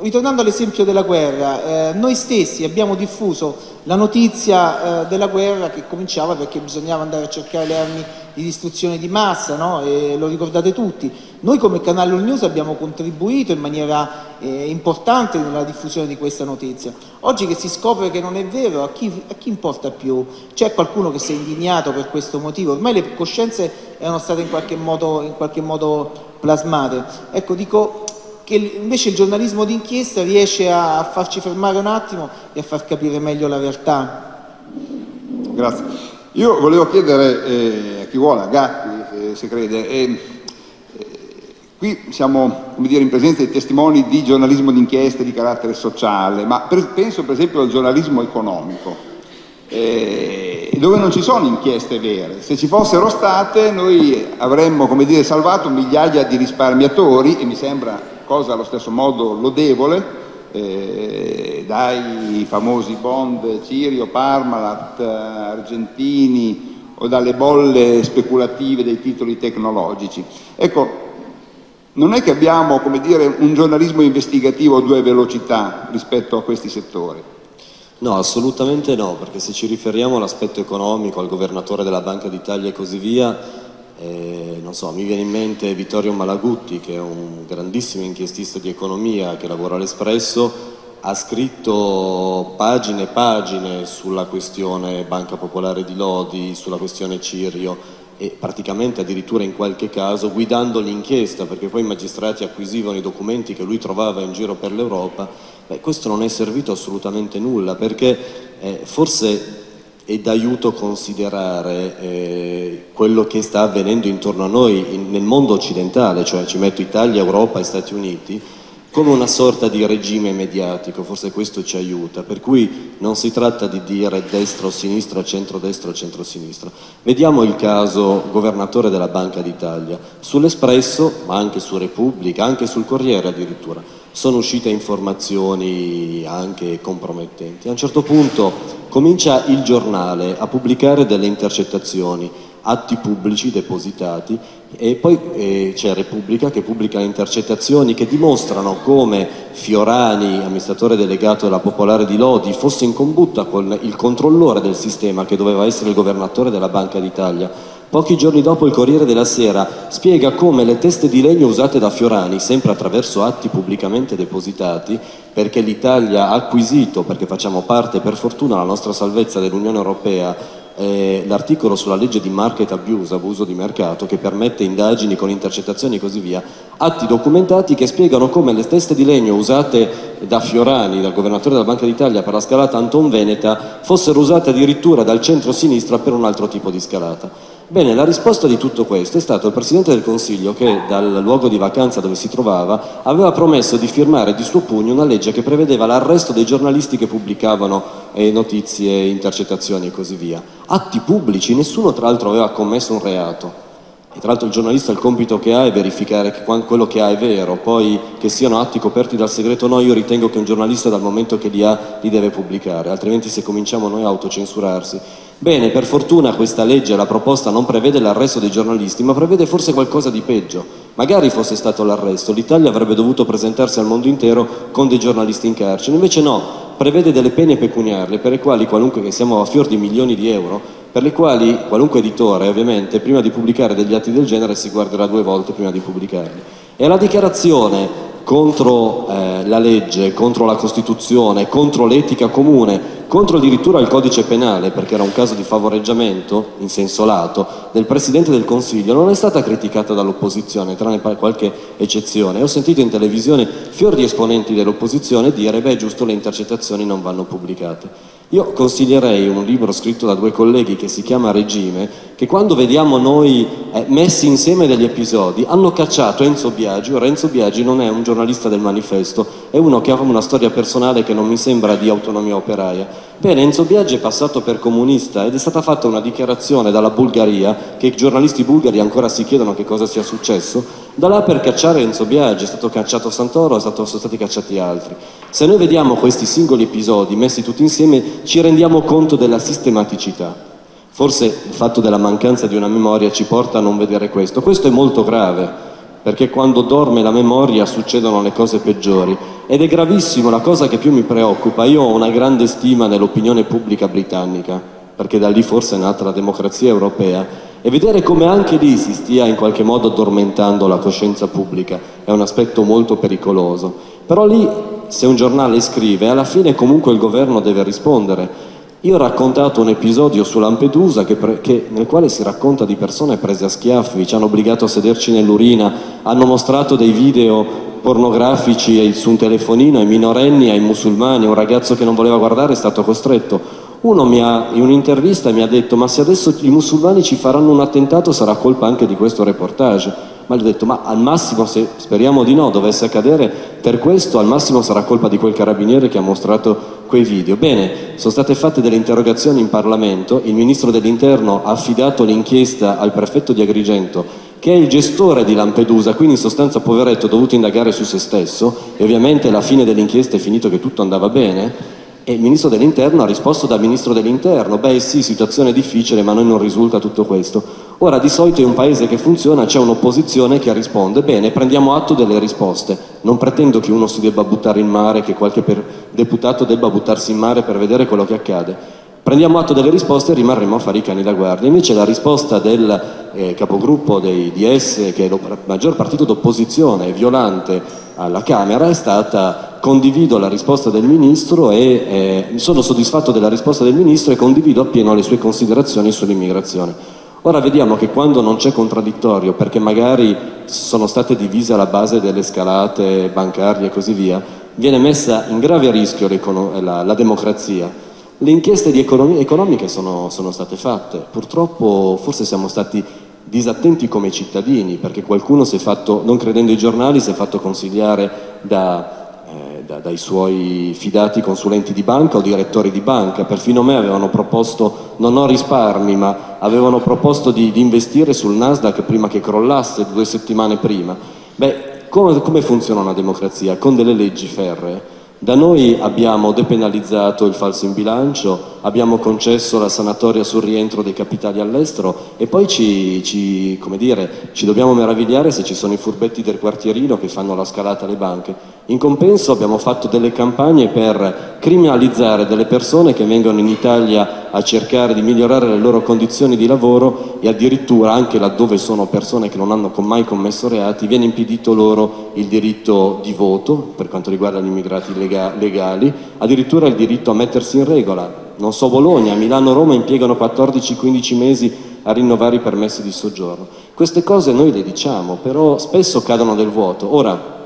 Ritornando all'esempio della guerra, noi stessi abbiamo diffuso la notizia della guerra che cominciava perché bisognava andare a cercare le armi di distruzione di massa, no? E lo ricordate tutti. Noi come canale All News abbiamo contribuito in maniera importante nella diffusione di questa notizia. Oggi che si scopre che non è vero, a chi importa più? C'è qualcuno che si è indignato per questo motivo? Ormai le coscienze erano state in qualche modo plasmate. Ecco, dico che invece il giornalismo d'inchiesta riesce a farci fermare un attimo e a far capire meglio la realtà. Grazie. Io volevo chiedere a chi vuole, a Gatti, se crede. Qui siamo, come dire, in presenza di testimoni di giornalismo d'inchiesta di carattere sociale, ma penso per esempio al giornalismo economico, dove non ci sono inchieste vere. Se ci fossero state, noi avremmo, come dire, salvato migliaia di risparmiatori, e mi sembra cosa allo stesso modo lodevole, dai famosi bond Cirio, Parmalat, Argentini, o dalle bolle speculative dei titoli tecnologici. Ecco, non è che abbiamo, come dire, un giornalismo investigativo a due velocità rispetto a questi settori. No, assolutamente no, perché se ci riferiamo all'aspetto economico, al governatore della Banca d'Italia e così via, non so, mi viene in mente Vittorio Malagutti, che è un grandissimo inchiestista di economia che lavora all'Espresso, ha scritto pagine e pagine sulla questione Banca Popolare di Lodi, sulla questione Cirio, e praticamente addirittura in qualche caso guidando l'inchiesta, perché poi i magistrati acquisivano i documenti che lui trovava in giro per l'Europa. Questo non è servito assolutamente nulla, perché forse è d'aiuto considerare quello che sta avvenendo intorno a noi nel mondo occidentale, cioè ci metto Italia, Europa e Stati Uniti, come una sorta di regime mediatico. Forse questo ci aiuta, per cui non si tratta di dire destra o sinistra, centro-destra o centro-sinistra. Vediamo il caso governatore della Banca d'Italia. Sull'Espresso, ma anche su Repubblica, anche sul Corriere addirittura, sono uscite informazioni anche compromettenti. A un certo punto comincia il giornale a pubblicare delle intercettazioni, atti pubblici depositati, e poi c'è Repubblica che pubblica le intercettazioni che dimostrano come Fiorani, amministratore delegato della Popolare di Lodi, fosse in combutta con il controllore del sistema che doveva essere il governatore della Banca d'Italia, Pochi giorni dopo il Corriere della Sera spiega come le teste di legno usate da Fiorani, sempre attraverso atti pubblicamente depositati, perché l'Italia ha acquisito, perché facciamo parte per fortuna la nostra salvezza dell'Unione Europea, l'articolo sulla legge di market abuse, abuso di mercato, che permette indagini con intercettazioni e così via, atti documentati che spiegano come le teste di legno usate da Fiorani, dal governatore della Banca d'Italia, per la scalata Anton Veneta, fossero usate addirittura dal centro-sinistra per un altro tipo di scalata. Bene, la risposta di tutto questo è stato il Presidente del Consiglio che, dal luogo di vacanza dove si trovava, aveva promesso di firmare di suo pugno una legge che prevedeva l'arresto dei giornalisti che pubblicavano notizie, intercettazioni e così via. Atti pubblici, nessuno tra l'altro aveva commesso un reato. E tra l'altro il giornalista il compito che ha è verificare che quello che ha è vero, poi che siano atti coperti dal segreto o no, io ritengo che un giornalista dal momento che li ha li deve pubblicare, altrimenti se cominciamo noi a autocensurarsi. Bene, per fortuna questa legge, la proposta, non prevede l'arresto dei giornalisti, ma prevede forse qualcosa di peggio. Magari fosse stato l'arresto, l'Italia avrebbe dovuto presentarsi al mondo intero con dei giornalisti in carcere, invece no, prevede delle pene pecuniarie per le quali, qualunque, che siamo a fior di milioni di euro, per le quali qualunque editore ovviamente prima di pubblicare degli atti del genere si guarderà due volte prima di pubblicarli. E la dichiarazione contro la legge, contro la Costituzione, contro l'etica comune, contro addirittura il codice penale, perché era un caso di favoreggiamento, in senso lato, del Presidente del Consiglio, non è stata criticata dall'opposizione, tranne qualche eccezione. Ho sentito in televisione fior di esponenti dell'opposizione dire «beh, giusto, le intercettazioni non vanno pubblicate». Io consiglierei un libro scritto da due colleghi che si chiama Regime, che quando vediamo noi messi insieme degli episodi hanno cacciato Enzo Biagi. Renzo Biagi non è un giornalista del Manifesto, è uno che ha una storia personale che non mi sembra di autonomia operaia. Bene, Enzo Biagi è passato per comunista ed è stata fatta una dichiarazione dalla Bulgaria, che i giornalisti bulgari ancora si chiedono che cosa sia successo. Da là, per cacciare Enzo Biagi, è stato cacciato Santoro, sono stati cacciati altri. Se noi vediamo questi singoli episodi messi tutti insieme ci rendiamo conto della sistematicità. Forse il fatto della mancanza di una memoria ci porta a non vedere questo. Questo è molto grave, perché quando dorme la memoria succedono le cose peggiori. Ed è gravissimo, la cosa che più mi preoccupa, io ho una grande stima nell'opinione pubblica britannica, perché da lì forse è nata la democrazia europea, e vedere come anche lì si stia in qualche modo addormentando la coscienza pubblica è un aspetto molto pericoloso. Però lì, se un giornale scrive, alla fine comunque il governo deve rispondere. Io ho raccontato un episodio su Lampedusa nel quale si racconta di persone prese a schiaffi, ci hanno obbligato a sederci nell'urina, hanno mostrato dei video pornografici su un telefonino ai minorenni, ai musulmani, un ragazzo che non voleva guardare è stato costretto. Uno in un'intervista mi ha detto: ma se adesso i musulmani ci faranno un attentato sarà colpa anche di questo reportage. Ma gli ho detto: ma al massimo, se speriamo di no, dovesse accadere per questo, al massimo sarà colpa di quel carabiniere che ha mostrato quei video. Bene, sono state fatte delle interrogazioni in Parlamento, il Ministro dell'Interno ha affidato l'inchiesta al prefetto di Agrigento, che è il gestore di Lampedusa, quindi in sostanza poveretto ha dovuto indagare su se stesso, e ovviamente alla fine dell'inchiesta è finito che tutto andava bene. E il Ministro dell'Interno ha risposto da Ministro dell'Interno: beh sì, situazione difficile, ma a noi non risulta tutto questo. Ora, di solito in un paese che funziona c'è un'opposizione che risponde. Bene, prendiamo atto delle risposte. Non pretendo che uno si debba buttare in mare, che qualche deputato debba buttarsi in mare per vedere quello che accade. Prendiamo atto delle risposte e rimarremo a fare i cani da guardia. Invece la risposta del capogruppo dei DS, che è il maggior partito d'opposizione, violante alla Camera, è stata: condivido la risposta del Ministro e sono soddisfatto della risposta del Ministro e condivido appieno le sue considerazioni sull'immigrazione. Ora vediamo che quando non c'è contraddittorio, perché magari sono state divise alla base delle scalate bancarie e così via, viene messa in grave rischio la democrazia. Le inchieste economiche sono state fatte, purtroppo forse siamo stati disattenti come cittadini, perché qualcuno si è fatto, non credendo ai giornali, si è fatto consigliare dai suoi fidati consulenti di banca o direttori di banca. Perfino me avevano proposto, non ho risparmi, ma avevano proposto di investire sul Nasdaq prima che crollasse, 2 settimane prima. Beh, come funziona una democrazia? Con delle leggi ferree. Da noi abbiamo depenalizzato il falso in bilancio, abbiamo concesso la sanatoria sul rientro dei capitali all'estero e poi ci dobbiamo meravigliare se ci sono i furbetti del quartierino che fanno la scalata alle banche. In compenso abbiamo fatto delle campagne per criminalizzare delle persone che vengono in Italia a cercare di migliorare le loro condizioni di lavoro e addirittura anche laddove sono persone che non hanno mai commesso reati viene impedito loro il diritto di voto per quanto riguarda gli immigrati legali, addirittura il diritto a mettersi in regola. Non so, Bologna, Milano, Roma impiegano 14-15 mesi a rinnovare i permessi di soggiorno. Queste cose noi le diciamo, però spesso cadono nel vuoto. Ora,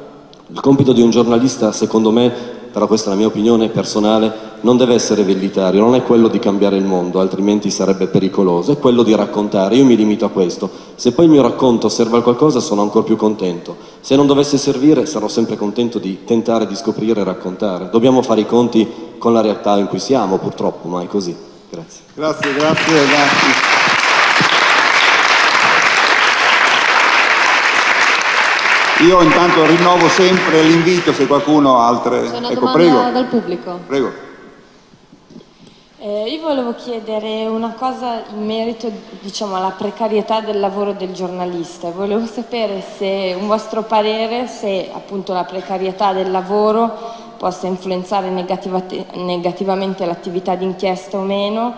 il compito di un giornalista, secondo me, però questa è la mia opinione personale, non deve essere velleitario, non è quello di cambiare il mondo, altrimenti sarebbe pericoloso, è quello di raccontare. Io mi limito a questo. Se poi il mio racconto serve a qualcosa sono ancora più contento. Se non dovesse servire sarò sempre contento di tentare di scoprire e raccontare. Dobbiamo fare i conti con la realtà in cui siamo, purtroppo, ma è così. Grazie. Grazie, grazie ragazzi. Io intanto rinnovo sempre l'invito se qualcuno ha altre... C'è una domanda, prego, dal pubblico. Prego. Io volevo chiedere una cosa in merito, diciamo, alla precarietà del lavoro del giornalista. Volevo sapere se un vostro parere, se appunto la precarietà del lavoro possa influenzare negativamente l'attività d'inchiesta o meno.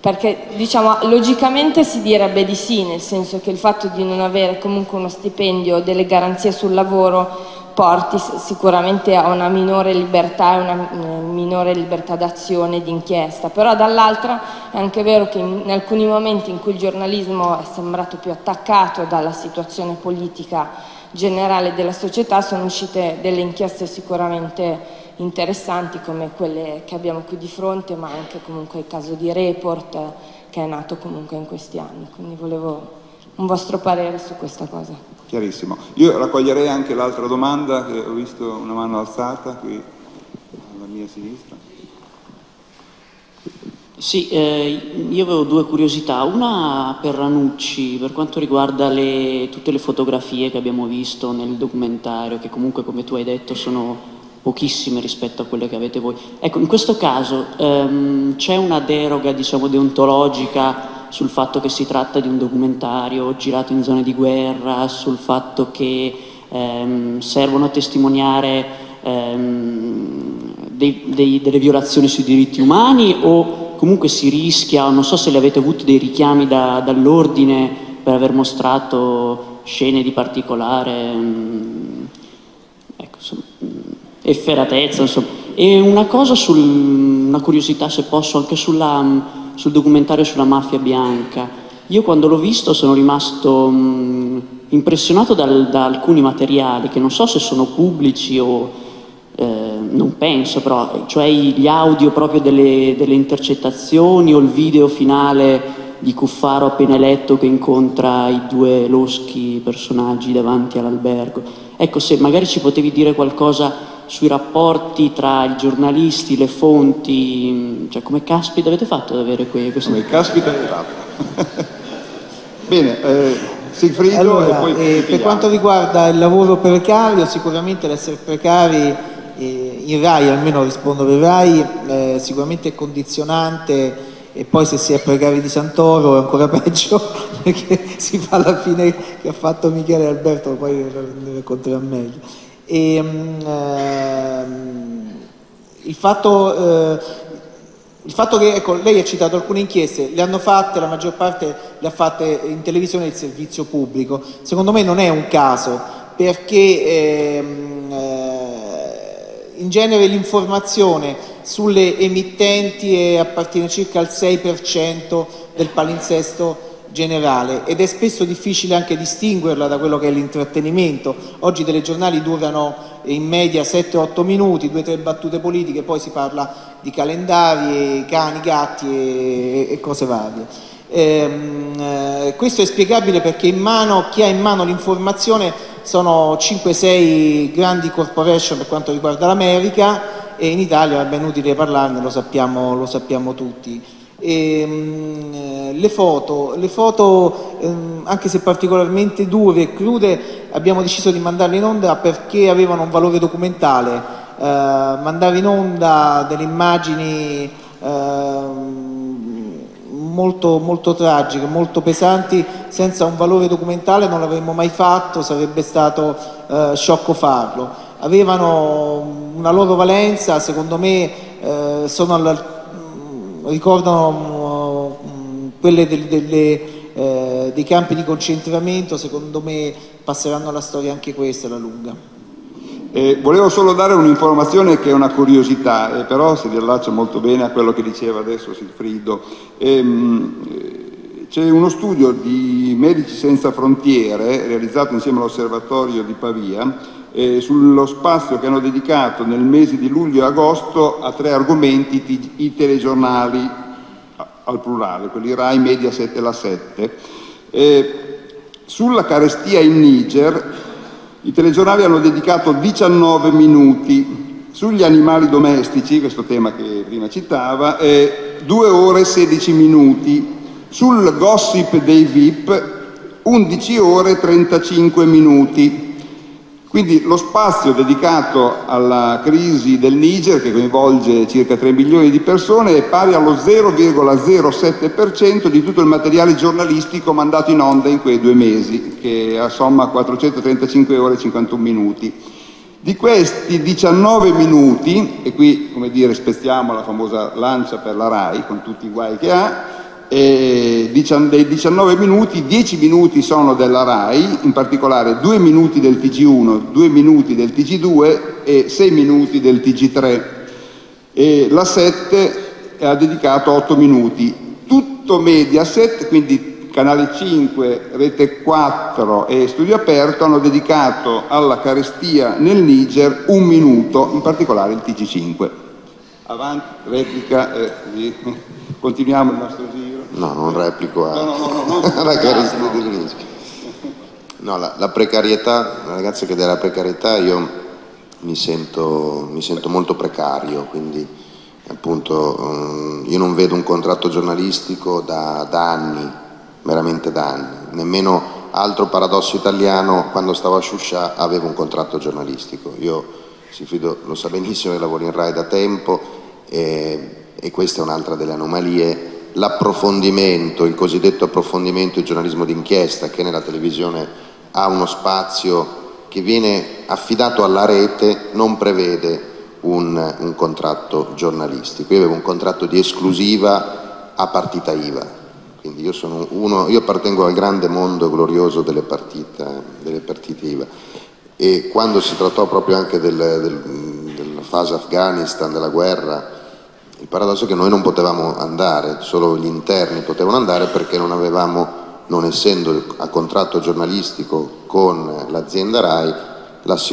Perché diciamo logicamente si direbbe di sì, nel senso che il fatto di non avere comunque uno stipendio o delle garanzie sul lavoro porti sicuramente a una minore libertà e una minore libertà d'azione e d'inchiesta, però dall'altra è anche vero che in alcuni momenti in cui il giornalismo è sembrato più attaccato dalla situazione politica generale della società sono uscite delle inchieste sicuramente interessanti come quelle che abbiamo qui di fronte, ma anche comunque il caso di Report che è nato comunque in questi anni, quindi volevo un vostro parere su questa cosa. Chiarissimo, io raccoglierei anche l'altra domanda, che ho visto una mano alzata qui alla mia sinistra. Sì, io avevo due curiosità, una per Ranucci per quanto riguarda tutte le fotografie che abbiamo visto nel documentario, che comunque come tu hai detto sono pochissime rispetto a quelle che avete voi. Ecco, in questo caso c'è una deroga, diciamo, deontologica sul fatto che si tratta di un documentario girato in zone di guerra, sul fatto che servono a testimoniare delle violazioni sui diritti umani, o comunque si rischia, non so se le avete avuto dei richiami dall'ordine per aver mostrato scene di particolare efferatezza, insomma. E una cosa una curiosità, se posso, anche sul documentario sulla mafia bianca. Io quando l'ho visto sono rimasto impressionato da alcuni materiali che non so se sono pubblici o non penso, però, cioè gli audio proprio delle intercettazioni o il video finale di Cuffaro appena eletto che incontra i due loschi personaggi davanti all'albergo. Ecco, se magari ci potevi dire qualcosa sui rapporti tra i giornalisti, le fonti, cioè come caspita avete fatto ad avere questo? Come caspita avete fatto? Bene, Sigfrido, allora, e poi per quanto riguarda il lavoro precario, sicuramente l'essere precari in Rai, almeno rispondo per Rai, sicuramente è condizionante. E poi se si è precari di Santoro è ancora peggio, perché si fa la fine che ha fatto Michele Alberto, poi ne racconterà meglio. Il fatto che, ecco, lei ha citato alcune inchieste, le hanno fatte, la maggior parte le ha fatte in televisione il servizio pubblico, secondo me non è un caso, perché in genere l'informazione sulle emittenti appartiene circa al 6% del palinsesto generale ed è spesso difficile anche distinguerla da quello che è l'intrattenimento. Oggi i telegiornali durano in media 7-8 minuti, 2-3 battute politiche, poi si parla di calendari, cani, gatti e cose varie. Questo è spiegabile perché chi ha in mano l'informazione sono 5-6 grandi corporation per quanto riguarda l'America, e in Italia è ben inutile parlarne, lo sappiamo tutti. Le foto, anche se particolarmente dure e crude, abbiamo deciso di mandarle in onda perché avevano un valore documentale mandava in onda delle immagini molto tragiche, molto pesanti. Senza un valore documentale non l'avremmo mai fatto, sarebbe stato sciocco farlo. Avevano una loro valenza, secondo me ricordano quelle dei campi di concentramento, secondo me passeranno alla storia anche questa alla lunga. Volevo solo dare un'informazione che è una curiosità, però si riallaccia molto bene a quello che diceva adesso Sigfrido. C'è uno studio di Medici Senza Frontiere, realizzato insieme all'Osservatorio di Pavia, sullo spazio che hanno dedicato nel mese di luglio e agosto a tre argomenti i telegiornali, al plurale, quelli Rai, Mediaset e La 7. Sulla carestia in Niger, i telegiornali hanno dedicato 19 minuti, sugli animali domestici, questo tema che prima citava, 2 ore e 16 minuti, sul gossip dei VIP 11 ore e 35 minuti. Quindi lo spazio dedicato alla crisi del Niger, che coinvolge circa 3 milioni di persone, è pari allo 0,07% di tutto il materiale giornalistico mandato in onda in quei 2 mesi, che assomma 435 ore e 51 minuti. Di questi 19 minuti, e qui, come dire, spezziamo la famosa lancia per la RAI, con tutti i guai che ha, e dei 19 minuti, 10 minuti sono della RAI, in particolare 2 minuti del TG1, 2 minuti del TG2 e 6 minuti del TG3. E la 7 ha dedicato 8 minuti. Tutto Mediaset, quindi Canale 5, Rete 4 e Studio Aperto, hanno dedicato alla carestia nel Niger 1 minuto, in particolare il TG5. Avanti, replica, continuiamo il nostro giro. No, non replico a la carestia del rischio. No, la precarietà, ragazzi, che della precarietà io mi sento molto precario, quindi appunto io non vedo un contratto giornalistico da anni, veramente da anni. Nemmeno, altro paradosso italiano, quando stavo a Sciuscia avevo un contratto giornalistico. Io, Sigfrido lo sa benissimo, che lavoro in RAI da tempo e questa è un'altra delle anomalie. L'approfondimento, il cosiddetto approfondimento del giornalismo d'inchiesta, che nella televisione ha uno spazio che viene affidato alla rete, non prevede un contratto giornalistico. Io avevo un contratto di esclusiva a partita IVA, quindi io appartengo al grande mondo glorioso delle partite IVA, e quando si trattò proprio anche della fase Afghanistan, della guerra, il paradosso è che noi non potevamo andare, solo gli interni potevano andare, perché non avevamo, non essendo a contratto giornalistico con l'azienda RAI,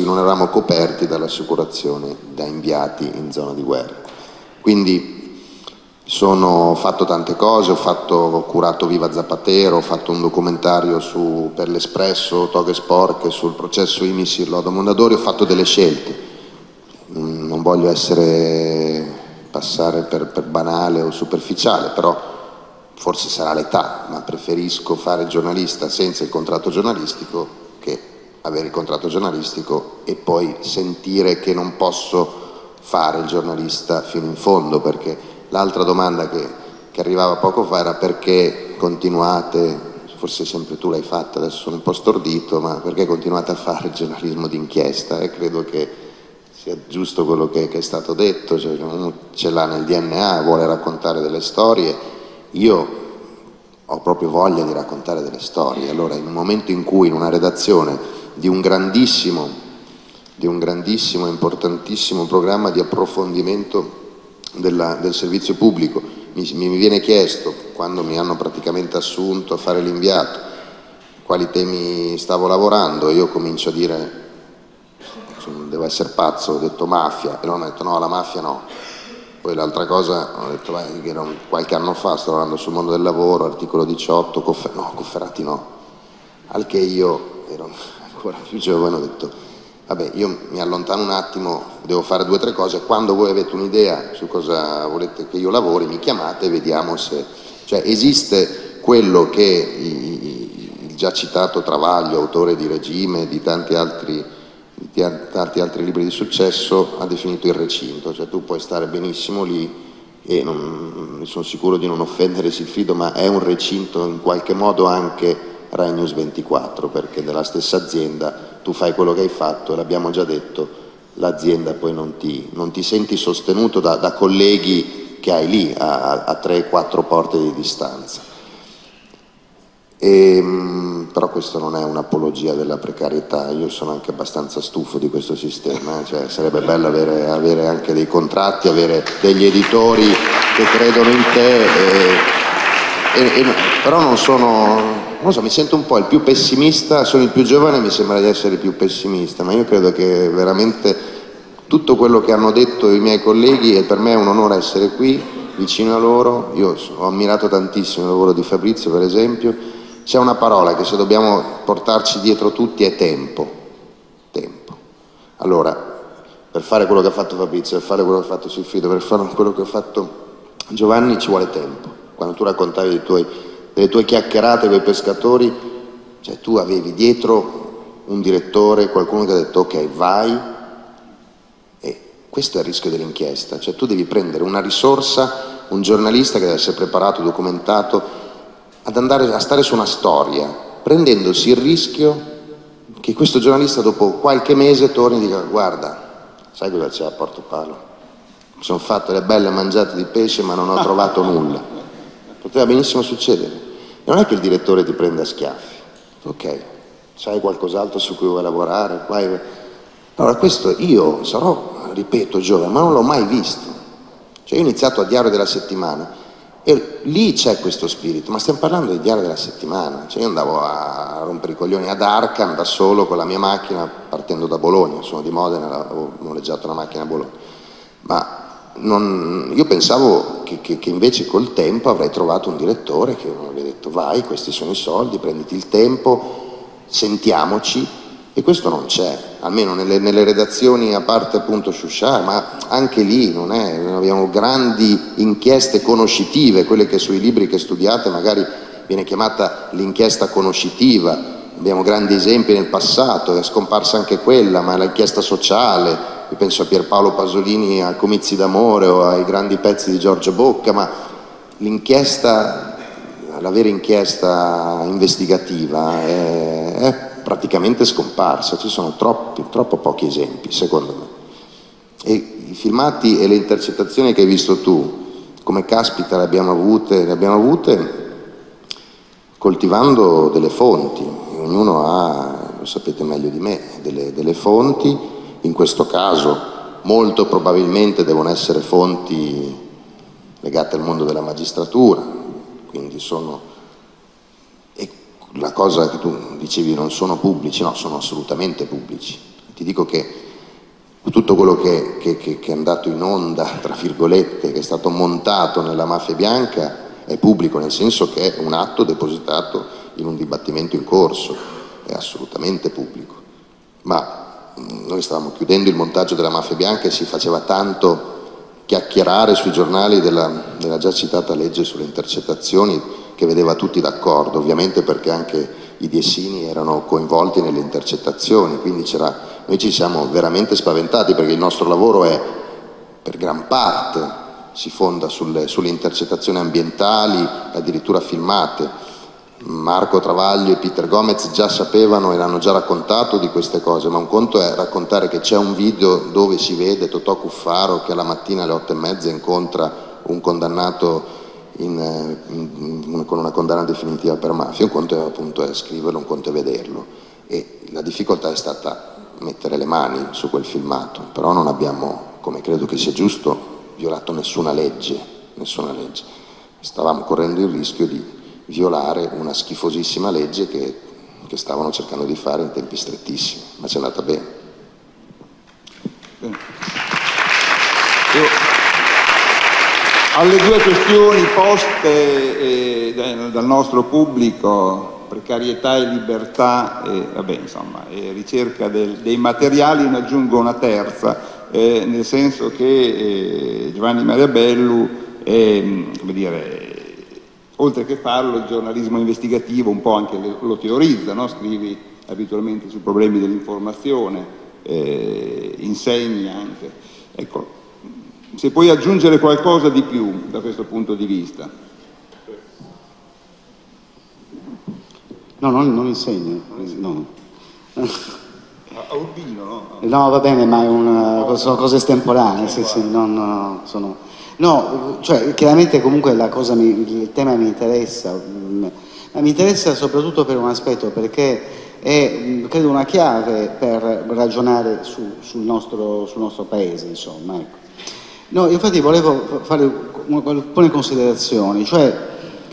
non eravamo coperti dall'assicurazione da inviati in zona di guerra. Quindi ho fatto tante cose, ho curato Viva Zapatero, ho fatto un documentario per l'Espresso, Toghe Sporche, sul processo IMIS Lodo Mondadori, ho fatto delle scelte. Non voglio passare per banale o superficiale, però forse sarà l'età, ma preferisco fare giornalista senza il contratto giornalistico che avere il contratto giornalistico e poi sentire che non posso fare il giornalista fino in fondo, perché l'altra domanda che arrivava poco fa era: perché continuate, forse sempre tu l'hai fatta, adesso sono un po' stordito, ma perché continuate a fare il giornalismo d'inchiesta? E credo che sia giusto quello che è stato detto, cioè uno ce l'ha nel DNA, vuole raccontare delle storie. Io ho proprio voglia di raccontare delle storie. Allora, in un momento in cui in una redazione di un grandissimo importantissimo programma di approfondimento del servizio pubblico mi viene chiesto, quando mi hanno praticamente assunto a fare l'inviato, quali temi stavo lavorando, io comincio a dire: devo essere pazzo, ho detto mafia, e loro hanno detto no, la mafia no. Poi l'altra cosa, ho detto che qualche anno fa sto lavorando sul mondo del lavoro, articolo 18, Cofferati no. Al che io ero ancora più giovane, ho detto vabbè, io mi allontano un attimo, devo fare 2 o 3 cose, quando voi avete un'idea su cosa volete che io lavori mi chiamate e vediamo se... Cioè esiste quello che il già citato Travaglio, autore di Regime, di tanti altri di tanti altri libri di successo, ha definito il recinto, cioè tu puoi stare benissimo lì e non, sono sicuro di non offendere Sigfrido, ma è un recinto in qualche modo anche Rai News 24, perché della stessa azienda tu fai quello che hai fatto, l'abbiamo già detto, l'azienda poi non ti senti sostenuto da colleghi che hai lì a 3-4 porte di distanza. Però questo non è un'apologia della precarietà, io sono anche abbastanza stufo di questo sistema, cioè, sarebbe bello avere anche dei contratti, avere degli editori che credono in te, però non sono... Non so, mi sento un po' il più pessimista, sono il più giovane e mi sembra di essere il più pessimista, ma io credo che veramente tutto quello che hanno detto i miei colleghi, e per me è un onore essere qui, vicino a loro. Io ho ammirato tantissimo il lavoro di Fabrizio, per esempio. C'è una parola che se dobbiamo portarci dietro tutti è tempo. Tempo. Allora, per fare quello che ha fatto Fabrizio, per fare quello che ha fatto Sigfrido, per fare quello che ha fatto Giovanni ci vuole tempo. Quando tu raccontavi delle tue chiacchierate con i pescatori, cioè tu avevi dietro un direttore, qualcuno che ha detto ok vai, e questo è il rischio dell'inchiesta, cioè tu devi prendere una risorsa, un giornalista che deve essere preparato, documentato, ad andare a stare su una storia, prendendosi il rischio che questo giornalista dopo qualche mese torni e dica guarda, sai cosa c'è a Portopalo? Mi sono fatto le belle mangiate di pesce ma non ho trovato nulla. Poteva benissimo succedere. E non è che il direttore ti prenda a schiaffi. Ok, sai qualcos'altro su cui vuoi lavorare? Vai. Allora questo io sarò, ripeto, giovane, ma non l'ho mai visto. Cioè io ho iniziato a Diario della Settimana e lì c'è questo spirito, ma stiamo parlando di Diario della Settimana. Cioè io andavo a rompere i coglioni ad Arkham da solo con la mia macchina partendo da Bologna, sono di Modena, avevo noleggiato una macchina a Bologna. Ma io pensavo che invece col tempo avrei trovato un direttore che mi aveva detto vai, questi sono i soldi, prenditi il tempo, sentiamoci, e questo non c'è, almeno nelle redazioni, a parte appunto Sciuscià, ma anche lì non è, abbiamo grandi inchieste conoscitive, quelle che sui libri che studiate magari viene chiamata l'inchiesta conoscitiva, abbiamo grandi esempi nel passato, è scomparsa anche quella, ma l'inchiesta sociale, io penso a Pierpaolo Pasolini, a Comizi d'amore o ai grandi pezzi di Giorgio Bocca, ma l'inchiesta, la vera inchiesta investigativa è praticamente scomparsa, ci sono troppo pochi esempi secondo me. E i filmati e le intercettazioni che hai visto tu, come caspita le abbiamo avute coltivando delle fonti, ognuno ha, lo sapete meglio di me, delle fonti. In questo caso molto probabilmente devono essere fonti legate al mondo della magistratura, quindi sono, e la cosa che tu dicevi non sono pubblici, no, sono assolutamente pubblici. Ti dico che tutto quello che è andato in onda, tra virgolette, che è stato montato nella mafia bianca è pubblico, nel senso che è un atto depositato in un dibattimento in corso, è assolutamente pubblico. Ma noi stavamo chiudendo il montaggio della mafia bianca e si faceva tanto chiacchierare sui giornali della già citata legge sulle intercettazioni, che vedeva tutti d'accordo, ovviamente, perché anche i Diessini erano coinvolti nelle intercettazioni, quindi noi ci siamo veramente spaventati, perché il nostro lavoro è per gran parte si fonda sulle intercettazioni ambientali, addirittura filmate. Marco Travaglio e Peter Gomez già sapevano e l'hanno già raccontato di queste cose, ma un conto è raccontare che c'è un video dove si vede Totò Cuffaro che alla mattina alle 8:30 incontra un condannato con una condanna definitiva per mafia, un conto è appunto scriverlo, un conto è vederlo, e la difficoltà è stata mettere le mani su quel filmato, però non abbiamo, come credo che sia giusto, violato nessuna legge, stavamo correndo il rischio di violare una schifosissima legge che stavano cercando di fare in tempi strettissimi, ma ci è andata bene. Alle due questioni poste dal nostro pubblico, precarietà e libertà, e ricerca dei materiali, ne aggiungo una terza, nel senso che Giovanni Maria Bellu è, come dire, oltre che farlo, il giornalismo investigativo un po' anche lo teorizza, no? Scrivi abitualmente sui problemi dell'informazione, insegni anche. Ecco, se puoi aggiungere qualcosa di più da questo punto di vista. No, non insegno. No. A Urbino, no? No, va bene, ma sono cose estemporanee. No, cioè chiaramente comunque il tema mi interessa, ma mi interessa soprattutto per un aspetto, perché è credo una chiave per ragionare sul nostro paese, insomma. Ecco. No, infatti volevo fare alcune considerazioni, cioè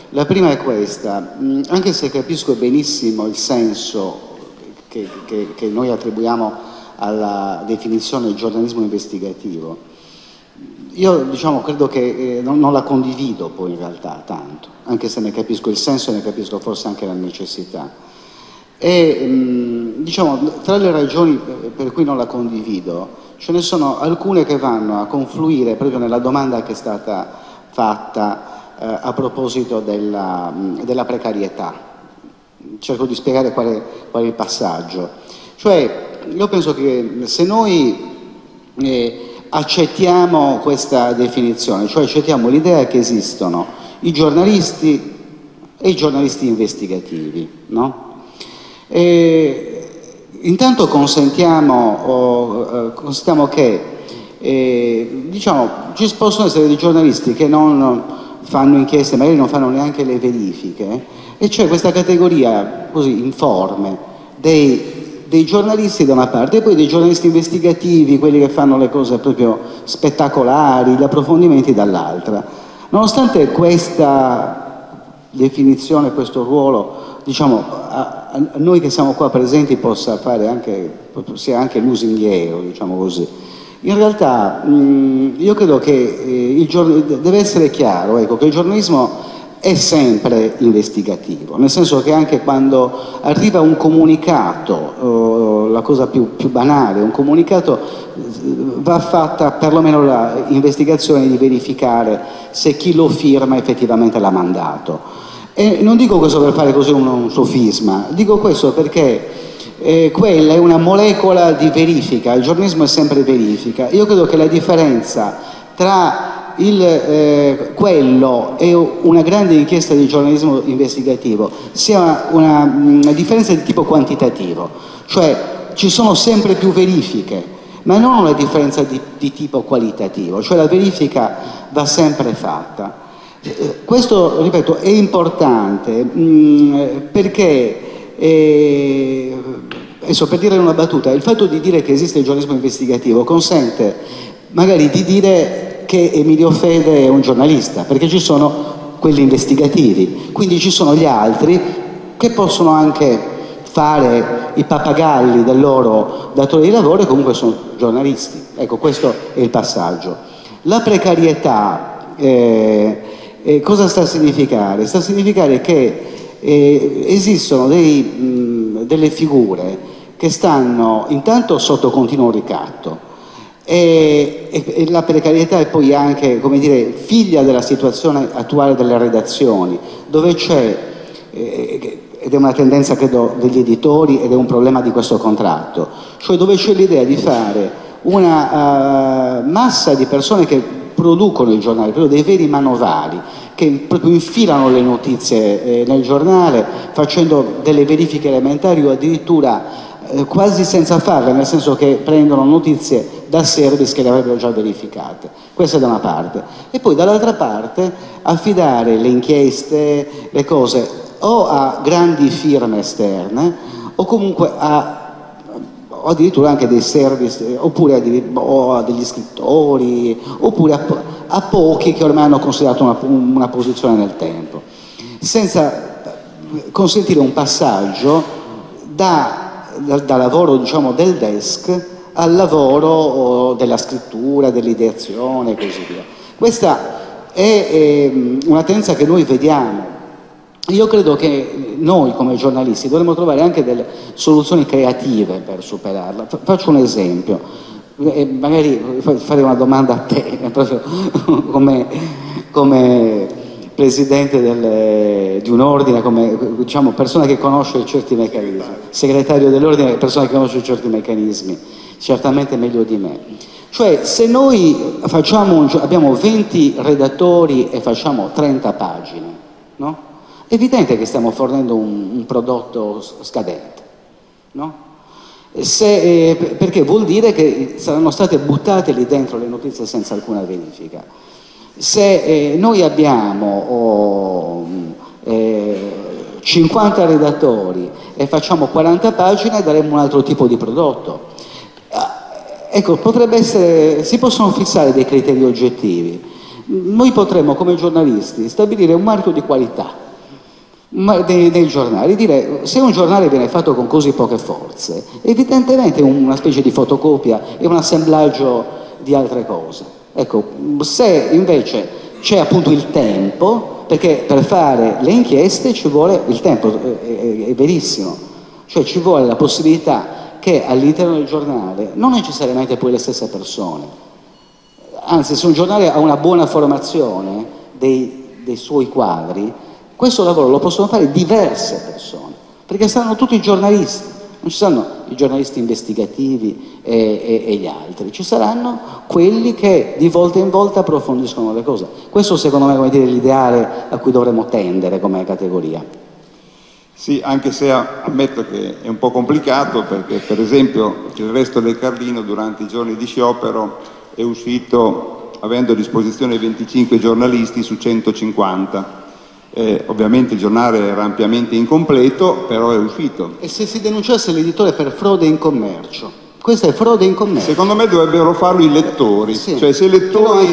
la prima è questa, anche se capisco benissimo il senso che noi attribuiamo alla definizione di giornalismo investigativo, io diciamo credo che non la condivido poi in realtà tanto, anche se ne capisco il senso e ne capisco forse anche la necessità. E diciamo tra le ragioni per cui non la condivido ce ne sono alcune che vanno a confluire proprio nella domanda che è stata fatta a proposito della precarietà. Cerco di spiegare qual è il passaggio. Cioè, io penso che se noi accettiamo questa definizione, cioè accettiamo l'idea che esistono i giornalisti e i giornalisti investigativi, no? Intanto consentiamo che diciamo, ci possono essere dei giornalisti che non fanno inchieste, magari non fanno neanche le verifiche, e c'è questa categoria così informe dei giornalisti da una parte e poi dei giornalisti investigativi, quelli che fanno le cose proprio spettacolari, gli approfondimenti dall'altra. Nonostante questa definizione, questo ruolo, diciamo, a noi che siamo qua presenti possa fare sia anche lusinghiero, diciamo così. In realtà io credo che deve essere chiaro, ecco, che il giornalismo è sempre investigativo, nel senso che anche quando arriva un comunicato, la cosa più banale, un comunicato, va fatta perlomeno l'investigazione di verificare se chi lo firma effettivamente l'ha mandato. E non dico questo per fare così un sofisma, dico questo perché quella è una molecola di verifica, il giornalismo è sempre verifica. Io credo che la differenza tra quello e una grande inchiesta di giornalismo investigativo sia una differenza di tipo quantitativo, cioè ci sono sempre più verifiche, ma non una differenza di tipo qualitativo, cioè la verifica va sempre fatta. Questo, ripeto, è importante perché, adesso per dire una battuta, il fatto di dire che esiste il giornalismo investigativo consente magari di dire che Emilio Fede è un giornalista, perché ci sono quelli investigativi, quindi ci sono gli altri che possono anche fare i pappagalli del loro datore di lavoro e comunque sono giornalisti. Ecco, questo è il passaggio. La precarietà cosa sta a significare? Sta a significare che esistono delle figure che stanno intanto sotto continuo ricatto e la precarietà è poi anche, come dire, figlia della situazione attuale delle redazioni, dove c'è, ed è una tendenza credo degli editori ed è un problema di questo contratto, cioè dove c'è l'idea di fare una massa di persone che producono il giornale, proprio dei veri manovali che proprio infilano le notizie nel giornale facendo delle verifiche elementari o addirittura quasi senza farle, nel senso che prendono notizie da service che le avrebbero già verificate. Questa è da una parte. E poi dall'altra parte affidare le inchieste, le cose o a grandi firme esterne o comunque o addirittura anche dei service, oppure a degli scrittori, oppure a pochi che ormai hanno considerato una posizione nel tempo, senza consentire un passaggio da lavoro, diciamo, del desk al lavoro della scrittura, dell'ideazione e così via. Questa è una tendenza che noi vediamo. Io credo che noi come giornalisti dovremmo trovare anche delle soluzioni creative per superarla. Faccio un esempio, magari fare una domanda a te, proprio come presidente di un ordine, come, diciamo, persona che conosce certi meccanismi, segretario dell'ordine, persona che conosce certi meccanismi. certamente meglio di me. Cioè, se noi abbiamo 20 redattori e facciamo 30 pagine, no? È evidente che stiamo fornendo un prodotto scadente, no? Perché vuol dire che saranno state buttate lì dentro le notizie senza alcuna verifica. Se noi abbiamo 50 redattori e facciamo 40 pagine, daremo un altro tipo di prodotto. Ecco, potrebbe essere, si possono fissare dei criteri oggettivi. Noi potremmo, come giornalisti, stabilire un marchio di qualità nei giornali, dire: se un giornale viene fatto con così poche forze, evidentemente è una specie di fotocopia, è un assemblaggio di altre cose. Ecco, se invece c'è appunto il tempo, perché per fare le inchieste ci vuole il tempo, è verissimo, cioè ci vuole la possibilità che all'interno del giornale non necessariamente poi le stesse persone, anzi, se un giornale ha una buona formazione dei suoi quadri, questo lavoro lo possono fare diverse persone, perché saranno tutti giornalisti, non ci saranno i giornalisti investigativi e gli altri, ci saranno quelli che di volta in volta approfondiscono le cose. Questo secondo me è l'ideale a cui dovremmo tendere come categoria. Sì, anche se ammetto che è un po' complicato, perché per esempio il Resto del Carlino durante i giorni di sciopero è uscito avendo a disposizione 25 giornalisti su 150. Ovviamente il giornale era ampiamente incompleto, però è uscito. E se si denunciasse l'editore per frode in commercio? Questa è frode in commercio. Secondo me dovrebbero farlo i lettori, sì. Cioè, se i lettori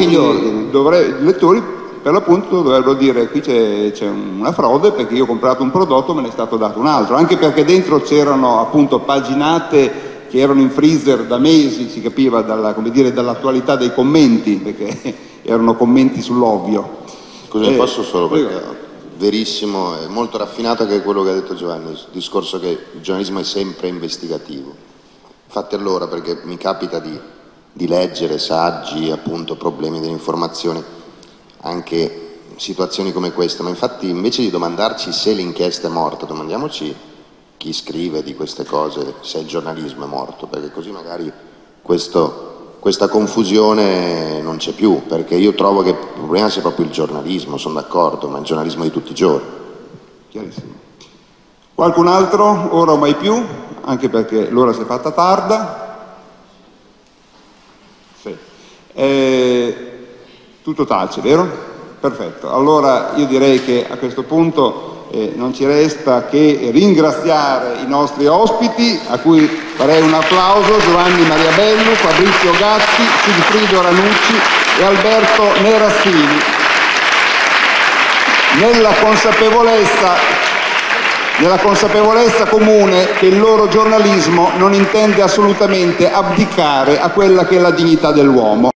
per l'appunto dovrebbero dire: qui c'è una frode, perché io ho comprato un prodotto, me ne è stato dato un altro, anche perché dentro c'erano appunto paginate che erano in freezer da mesi, si capiva dall'attualità dei commenti, perché erano commenti sull'ovvio. Scusa, posso solo perché verissimo, è molto raffinato anche quello che ha detto Giovanni, il discorso che il giornalismo è sempre investigativo. Infatti allora, perché mi capita di leggere saggi, appunto problemi dell'informazione, anche situazioni come questa, ma infatti invece di domandarci se l'inchiesta è morta, domandiamoci chi scrive di queste cose, se il giornalismo è morto, perché così magari questa confusione non c'è più, perché io trovo che il problema sia proprio il giornalismo, sono d'accordo, ma il giornalismo di tutti i giorni. Chiarissimo. Qualcun altro? Ora o mai più? Anche perché l'ora si è fatta tarda. Sì. Tutto tace, vero? Perfetto. Allora io direi che a questo punto non ci resta che ringraziare i nostri ospiti, a cui farei un applauso: Giovanni Maria Bellu, Fabrizio Gatti, Sigfrido Ranucci e Alberto Nerazzini, nella consapevolezza comune che il loro giornalismo non intende assolutamente abdicare a quella che è la dignità dell'uomo.